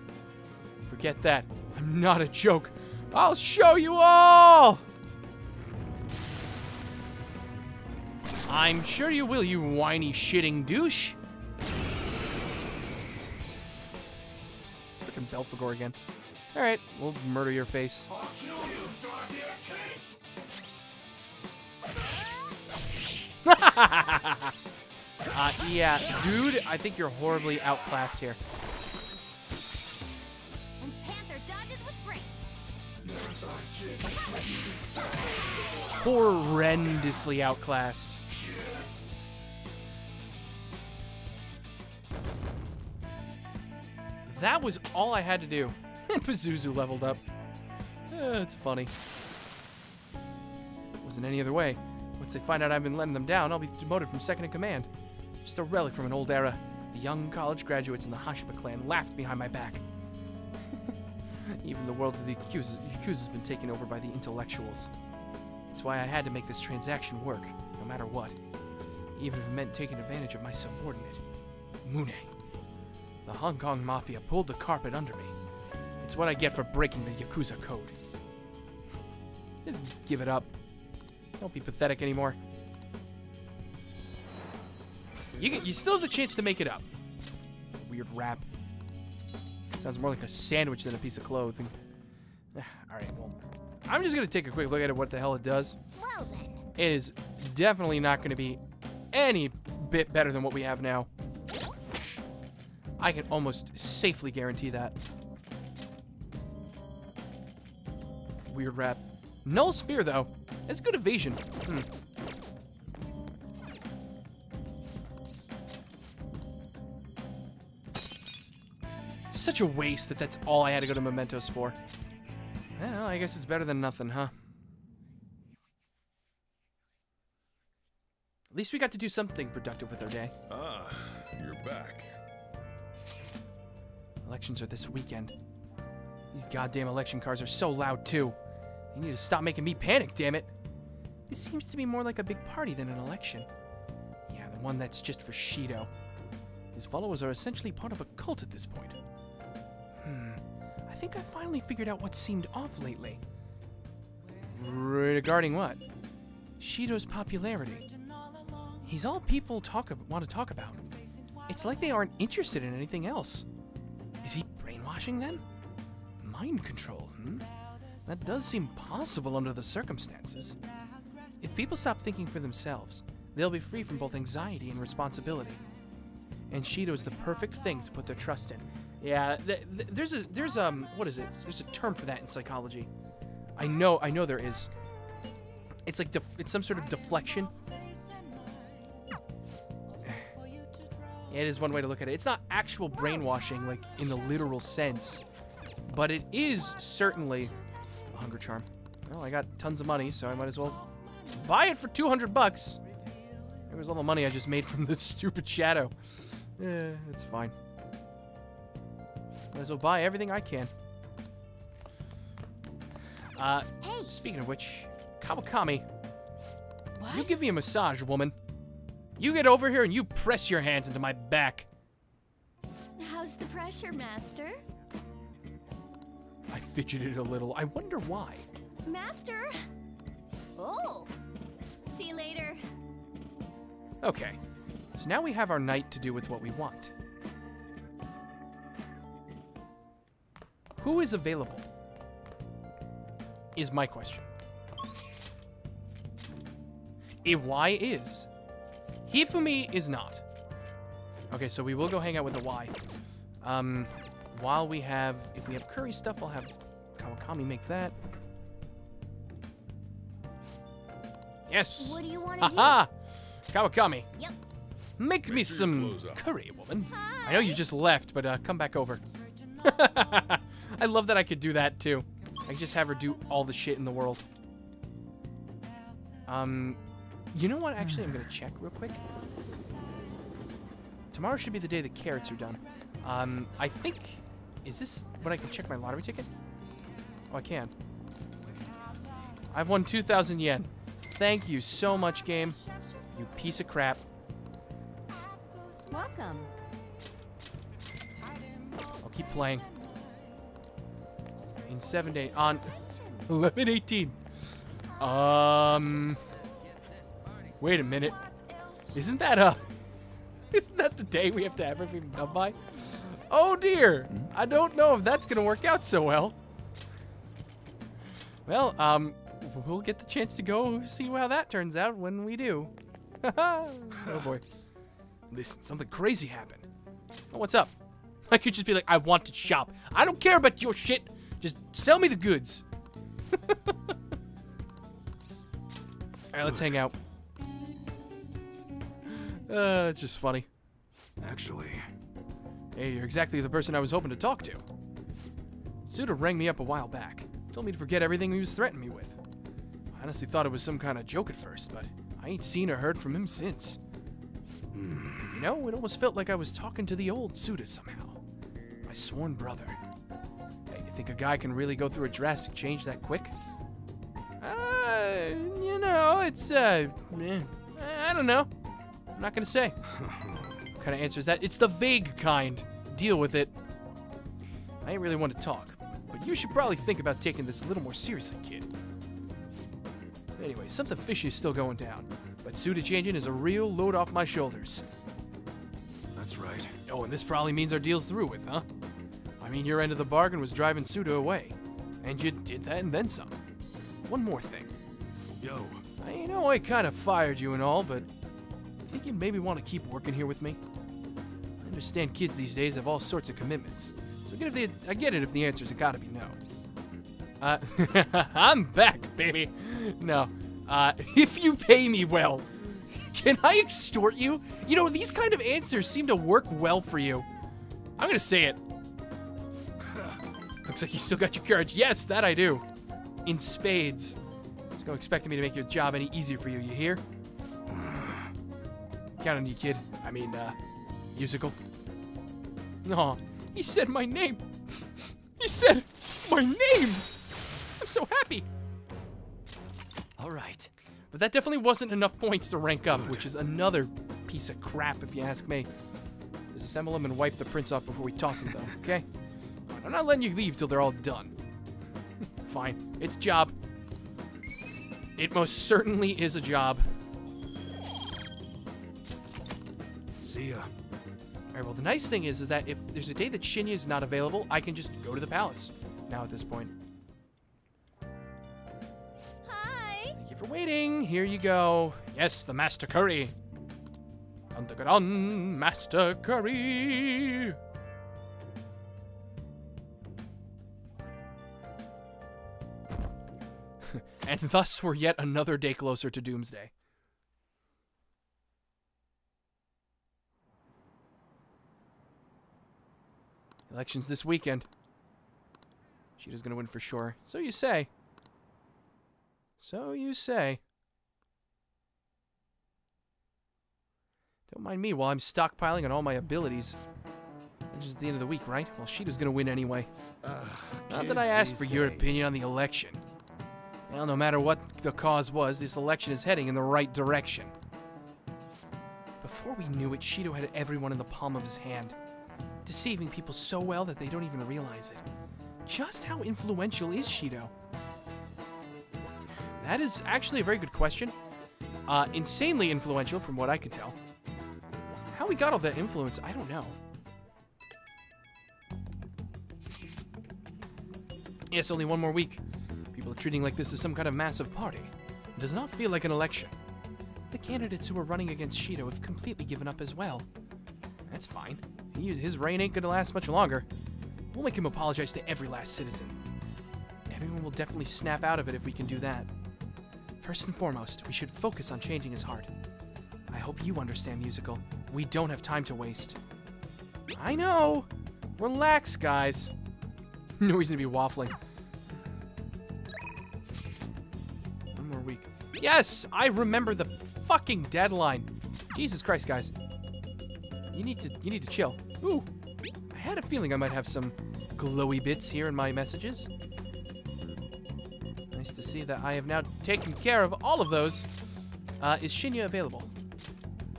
Forget that. I'm not a joke. I'll show you all! I'm sure you will, you whiny shitting douche. Belphegor again. All right, we'll murder your face. I'll kill you, goddamn king. Yeah, dude, I think you're horribly outclassed here. And Panther dodges with grace. Horrendously outclassed. That was all I had to do. Pazuzu leveled up. It's funny. Wasn't any other way. Once they find out I've been letting them down, I'll be demoted from second in command. Just a relic from an old era. The young college graduates in the Hashiba clan laughed behind my back. Even the world of the Yakuza's been taken over by the intellectuals. That's why I had to make this transaction work, no matter what. Even if it meant taking advantage of my subordinate, Mune. The Hong Kong Mafia pulled the carpet under me. It's what I get for breaking the Yakuza code. Just give it up. Don't be pathetic anymore. You still have the chance to make it up. Weird rap. Sounds more like a sandwich than a piece of clothing. Alright, well, I'm just going to take a quick look at what the hell it does. Well, then. It is definitely not going to be any bit better than what we have now. I can almost safely guarantee that. Weird rap. Null sphere, though. It's good evasion. Such a waste that that's all I had to go to Mementos for. I don't know, I guess it's better than nothing, huh? At least we got to do something productive with our day. Ah, you're back. Elections are this weekend. These goddamn election cars are so loud, too. You need to stop making me panic, damn it. This seems to be more like a big party than an election. Yeah, the one that's just for Shido. His followers are essentially part of a cult at this point. I think I finally figured out what seemed off lately. Regarding what? Shido's popularity. He's all people want to talk about. It's like they aren't interested in anything else. Is he brainwashing them? Mind control, That does seem possible under the circumstances. If people stop thinking for themselves, they'll be free from both anxiety and responsibility. And Shido's the perfect thing to put their trust in. Yeah, there's a term for that in psychology. I know there is. It's like it's some sort of deflection. It is one way to look at it. It's not actual brainwashing, like in the literal sense, but it is certainly a hunger charm. Well, I got tons of money, so I might as well buy it for 200 bucks. There was all the money I just made from this stupid shadow. It's fine. Might as well buy everything I can. Speaking of which, Kawakami, what? You give me a massage, woman. You get over here and you press your hands into my back. How's the pressure, Master? I fidgeted a little. I wonder why. Master? Oh. See you later. Okay. So now we have our night to do with what we want. Who is available? Is my question. Iwai is. Hifumi is not. Okay, so we will go hang out with Iwai. While we have... If we have curry stuff, I'll have Kawakami make that. Yes! What do you want to do? Aha! Kawakami. Yep. Make me some curry, woman. Hi. I know you just left, but come back over. I love that I could do that, too. I could just have her do all the shit in the world. You know what? Actually, I'm going to check real quick. Tomorrow should be the day the carrots are done. I think... Is this when I can check my lottery ticket? Oh, I can. I've won 2,000 yen. Thank you so much, game. You piece of crap. Welcome. I'll keep playing. In 7 days. On 11/18. Wait a minute. Isn't that the day we have to have everything done by? Oh dear! I don't know if that's gonna work out so well. Well, we'll get the chance to go see how that turns out when we do. Oh boy. Listen, something crazy happened. Oh, what's up? I could just be like, I want to shop. I don't care about your shit. Just sell me the goods. Alright, let's hang out. It's just funny. Actually... Hey, you're exactly the person I was hoping to talk to. Suda rang me up a while back. Told me to forget everything he was threatening me with. I honestly thought it was some kind of joke at first, but I ain't seen or heard from him since. You know, it almost felt like I was talking to the old Suda somehow. My sworn brother. Hey, you think a guy can really go through a drastic change that quick? You know, it's, I don't know. I'm not gonna say. What kind of answer is that? It's the vague kind. Deal with it. I ain't really one to talk, but you should probably think about taking this a little more seriously, kid. Anyway, something fishy is still going down, but Suda changing is a real load off my shoulders. That's right. Oh, and this probably means our deal's through with, huh? I mean, your end of the bargain was driving Suda away. And you did that and then some. One more thing. Yo. I know I kind of fired you and all, but I think you maybe want to keep working here with me. I understand kids these days have all sorts of commitments. So I get it if the answers have got to be no. I'm back, baby. No. If you pay me well, can I extort you? You know, these kind of answers seem to work well for you. I'm gonna say it. Looks like you still got your courage. Yes, that I do. In spades. Just don't expect me to make your job any easier for you, you hear? Count on you, kid. I mean, musical. Aw, he said my name. He said my name! I'm so happy. All right. But that definitely wasn't enough points to rank up, which is another piece of crap, if you ask me. Disassemble them and wipe the prints off before we toss them, though, okay? I'm not letting you leave till they're all done. Fine. It's a job. It most certainly is a job. See ya. Alright, well, the nice thing is that if there's a day that Shinya is not available, I can just go to the palace now at this point. For waiting, here you go. Yes, the Master Curry. Underground Master Curry. And thus we're yet another day closer to Doomsday. Elections this weekend. Shido's gonna win for sure. So you say. So you say. Don't mind me while I'm stockpiling on all my abilities. It's just the end of the week, right? Well, Shido's gonna win anyway. Not that I asked for your opinion on the election. Well, no matter what the cause was, this election is heading in the right direction. Before we knew it, Shido had everyone in the palm of his hand, deceiving people so well that they don't even realize it. Just how influential is Shido? That is actually a very good question. Insanely influential, from what I could tell. How he got all that influence, I don't know. Yes, only one more week. People are treating like this is some kind of massive party. It does not feel like an election. The candidates who are running against Shido have completely given up as well. That's fine. His reign ain't gonna last much longer. We'll make him apologize to every last citizen. Everyone will definitely snap out of it if we can do that. First and foremost, we should focus on changing his heart. I hope you understand, Musical. We don't have time to waste. I know! Relax, guys. No reason to be waffling. One more week. Yes! I remember the fucking deadline! Jesus Christ, guys. You need to chill. Ooh! I had a feeling I might have some glowy bits here in my messages. Nice to see that I have now taken care of all of those. Is Shinya available?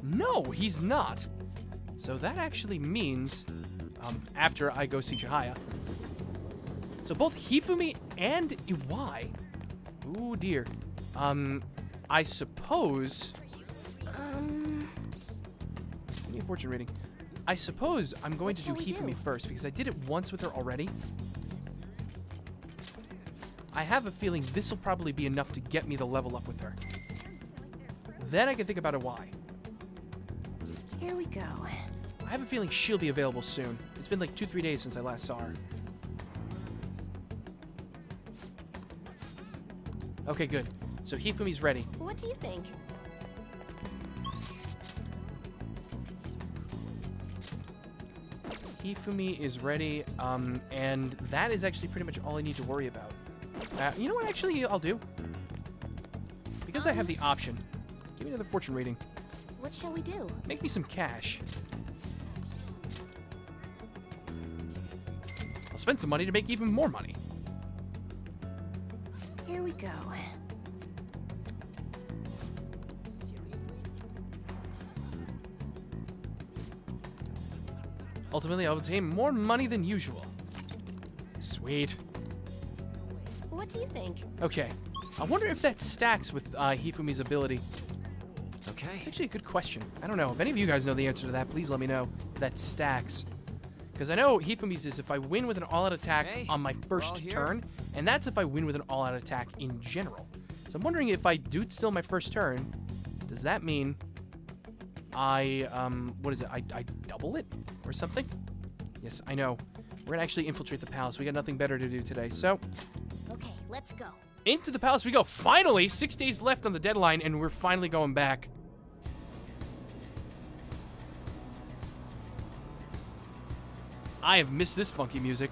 No, he's not. So that actually means, after I go see Chihaya. So both Hifumi and Iwai. Ooh, dear. I suppose... give me a fortune reading. I suppose I'm going to do Hifumi first, because I did it once with her already. I have a feeling this will probably be enough to get me the level up with her. Then I can think about a why. Here we go. I have a feeling she'll be available soon. It's been like 2-3 days since I last saw her. Okay, good. So Hifumi's ready. What do you think? Hifumi is ready, and that is actually pretty much all I need to worry about. You know what, actually, I'll do? Because I have the option. Give me another fortune reading. What shall we do? Make me some cash. I'll spend some money to make even more money. Here we go. Ultimately, I'll obtain more money than usual. Sweet. What do you think? Okay. I wonder if that stacks with Hifumi's ability. Okay. It's actually a good question. I don't know. If any of you guys know the answer to that, please let me know if that stacks. Because I know Hifumi's is if I win with an all-out attack on my first turn, and that's if I win with an all-out attack in general. So I'm wondering if I do still my first turn, does that mean I, what is it, I double it or something? Yes, I know. We're gonna actually infiltrate the palace. We got nothing better to do today, so. Okay, let's go. Into the palace we go, finally! 6 days left on the deadline, and we're finally going back. I have missed this funky music.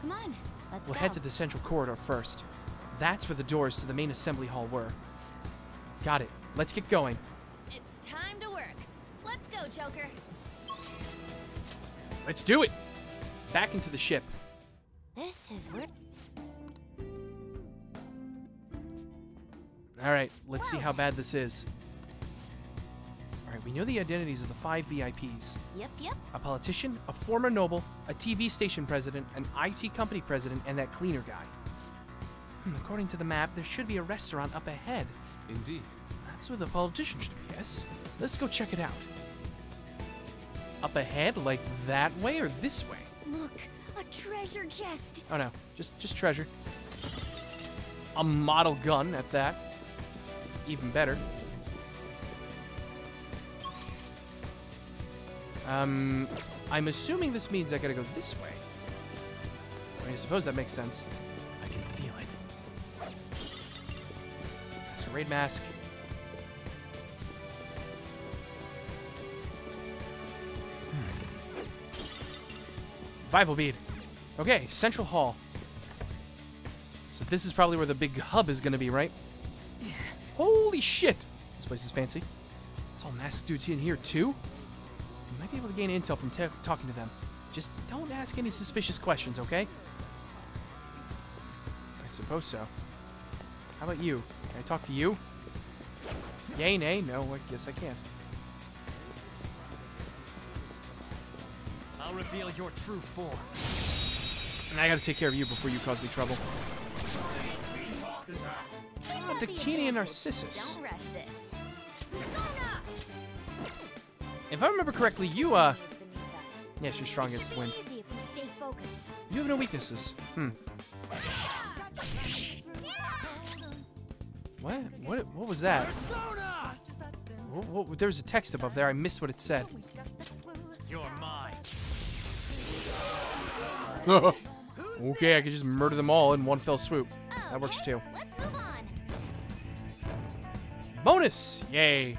Come on, let's go. We'll head to the central corridor first. That's where the doors to the main assembly hall were. Got it. Let's get going. It's time to work. Let's go, Joker. Let's do it. Back into the ship. This is where... All right, let's see how bad this is. All right, we know the identities of the 5 VIPs. Yep, yep. A politician, a former noble, a TV station president, an IT company president, and that cleaner guy. According to the map, there should be a restaurant up ahead. Indeed. That's where the politician should be, yes? Let's go check it out. Up ahead? Like that way or this way? Look, a treasure chest. Oh no, just treasure. A model gun at that. Even better. I'm assuming this means I gotta go this way. I mean, I suppose that makes sense. I can feel it. Masquerade mask. Revival bead. Okay, central hall. So this is probably where the big hub is gonna be, right? Yeah. Holy shit! This place is fancy. It's all masked dudes in here too. You might be able to gain intel from talking to them. Just don't ask any suspicious questions, okay? I suppose so. How about you? Can I talk to you? Yay, nay? No, I guess I can't. I'll reveal your true form. And I gotta take care of you before you cause me trouble. Oh, Dakini and Narcissus. Don't rush this. If I remember correctly, you, yes, you're strong against wind. You have no weaknesses. What was that? There was a text above there. I missed what it said. You're mine. Okay, I could just murder them all in one fell swoop. That works too. Bonus! Yay!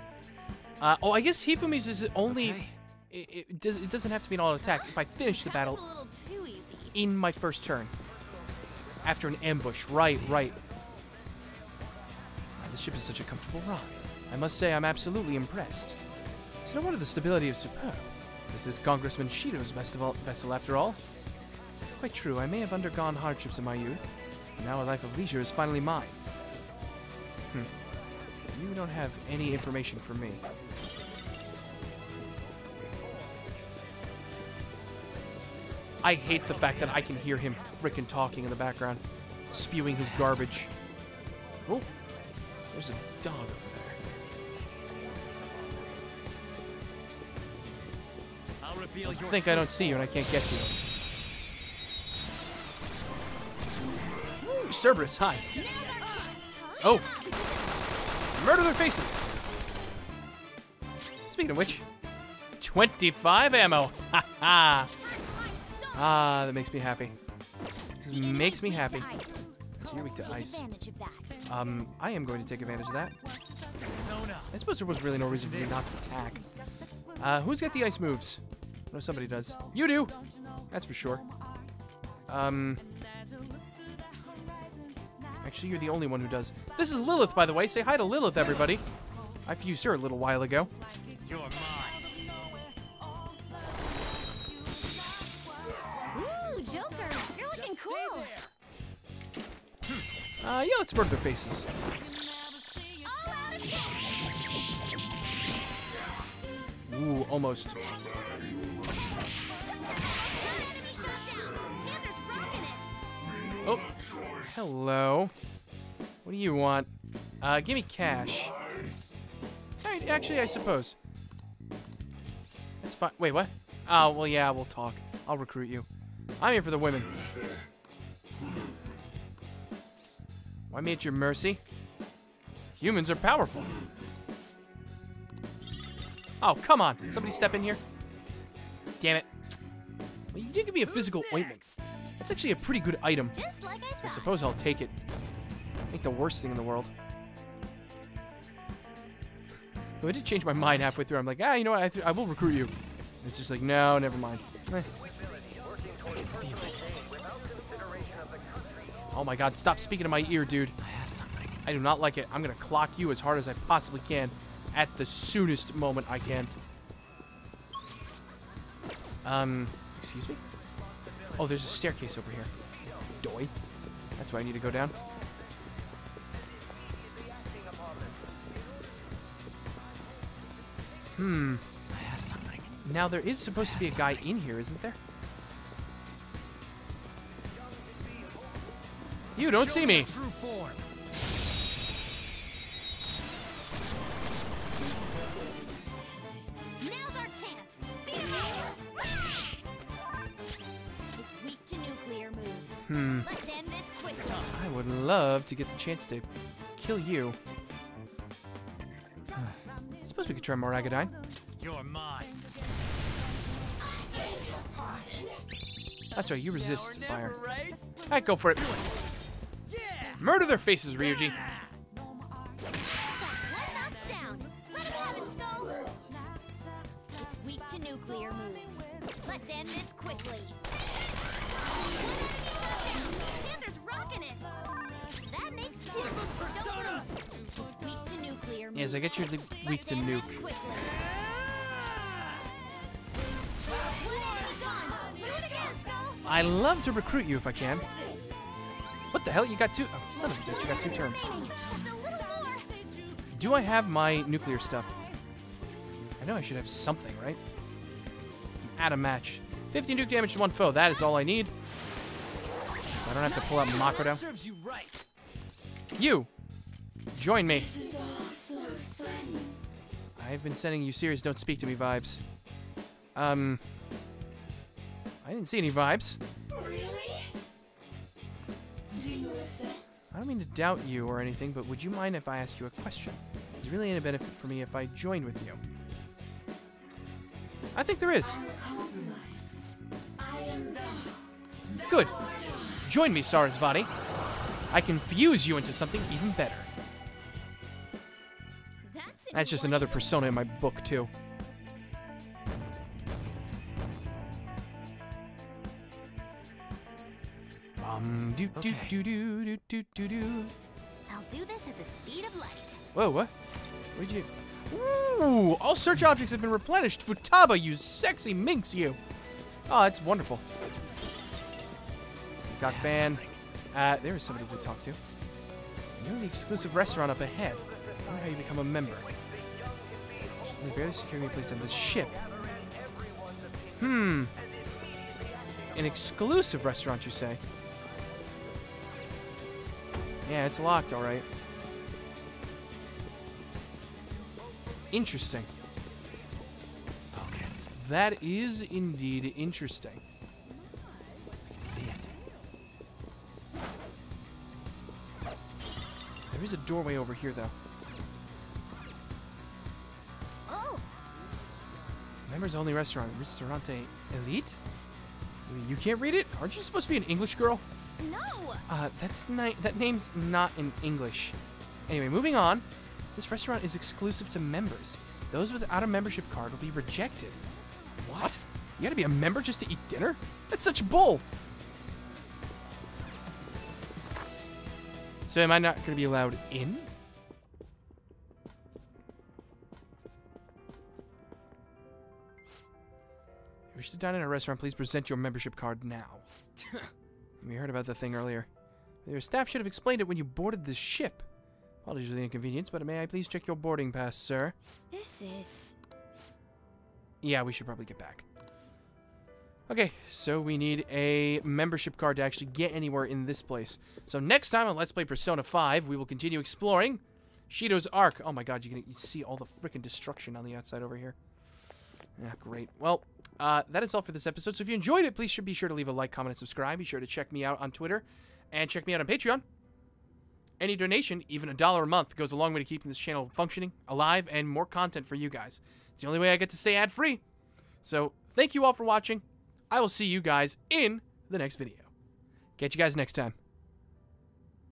Oh, I guess Hifumi's is only... Okay. It doesn't have to be an all-out attack if I finish the battle in my first turn. After an ambush. Right. Oh, this ship is such a comfortable ride. I must say I'm absolutely impressed. So no wonder the stability is superb. This is Congressman Shido's vessel after all. Quite true, I may have undergone hardships in my youth. But now a life of leisure is finally mine. You don't have any information for me. I hate the fact that I can hear him frickin' talking in the background, spewing his garbage. Oh, there's a dog over there. I'll reveal your think I don't see you and I can't get you. Ooh, Cerberus, hi. Oh. Murder their faces. Speaking of which, 25 ammo. Ha ha. That makes me happy. This makes me happy. So you're weak to ice. I am going to take advantage of that. I suppose there was really no reason for me not to attack. Who's got the ice moves? I know somebody does. You do. That's for sure. Actually, you're the only one who does. This is Lilith, by the way. Say hi to Lilith, everybody. I fused her a little while ago. You're mine. Ooh, Joker, you're looking cool. Yeah, let's murder their faces. Ooh, almost. Oh, hello. What do you want? Give me cash. All right, actually, I suppose. That's fine. Wait, what? Oh, well, yeah, we'll talk. I'll recruit you. I'm here for the women. Why me at your mercy? Humans are powerful. Oh, come on. Somebody step in here. Damn it. Well, you did give me a physical ointment. That's actually a pretty good item. I suppose I'll take it. Ain't the worst thing in the world. Though I did change my mind halfway through. I'm like, ah, you know what? I will recruit you. And it's just like, no, never mind. Eh. Oh my god, stop speaking to my ear, dude. I have something. I do not like it. I'm gonna clock you as hard as I possibly can at the soonest moment I can. Excuse me? Oh, there's a staircase over here. Doi. That's why I need to go down. Hmm. I have something. Now, there is supposed to be a guy in here, isn't there? You don't see me. Now's our chance. Beat him out. It's weak to nuclear moves. Hmm. Let's end this quiz time. I would love to get the chance to kill you. Suppose we could try more Agadine. You're mine. That's right. You resist fire. All right, go for it. Murder their faces, Ryuji. It's weak to nuclear moves. Let's end this quickly. Yes, I get your weak to nuke. I love to recruit you if I can. What the hell? You got two... Oh, son of a bitch, you got two turns. Do I have my nuclear stuff? I know I should have something, right? I'm at a match. 50 nuke damage to one foe. That is all I need. I don't have to pull out Makoto. You! Join me. I've been sending you serious don't speak to me vibes. I didn't see any vibes. I don't mean to doubt you or anything, but would you mind if I asked you a question? Is there really any benefit for me if I join with you? I think there is. Good. Join me, Sarasvati. I can fuse you into something even better. That's just another persona in my book, too. I'll do this at the speed of light. Whoa, what? Where'd you... Ooh, all search objects have been replenished. Futaba, you sexy minx, you. Oh, that's wonderful. Got fan. There is somebody we talk to. You know the exclusive restaurant up ahead. I wonder how you become a member. We barely secured me a place on this ship. Hmm. An exclusive restaurant, you say? Yeah, it's locked, all right. Interesting. Focus. That is indeed interesting. I can see it. There is a doorway over here, though. Oh. Members only restaurant, Ristorante Elite? You can't read it? Aren't you supposed to be an English girl? No! That name's not in English. Anyway, moving on. This restaurant is exclusive to members. Those without a membership card will be rejected. What? You gotta be a member just to eat dinner? That's such bull! So am I not gonna be allowed in? If you wish to dine in a restaurant, please present your membership card now. We heard about the thing earlier. Your staff should have explained it when you boarded this ship. Apologies for the inconvenience, but may I please check your boarding pass, sir? This is... Yeah, we should probably get back. Okay, so we need a membership card to actually get anywhere in this place. So next time on Let's Play Persona 5, we will continue exploring Shido's Arc. Oh my god, you can see all the freaking destruction on the outside over here. Yeah, great. Well, that is all for this episode. So if you enjoyed it, please be sure to leave a like, comment, and subscribe. Be sure to check me out on Twitter and check me out on Patreon. Any donation, even $1 a month, goes a long way to keeping this channel functioning, alive, and more content for you guys. It's the only way I get to stay ad-free. So thank you all for watching. I will see you guys in the next video. Catch you guys next time.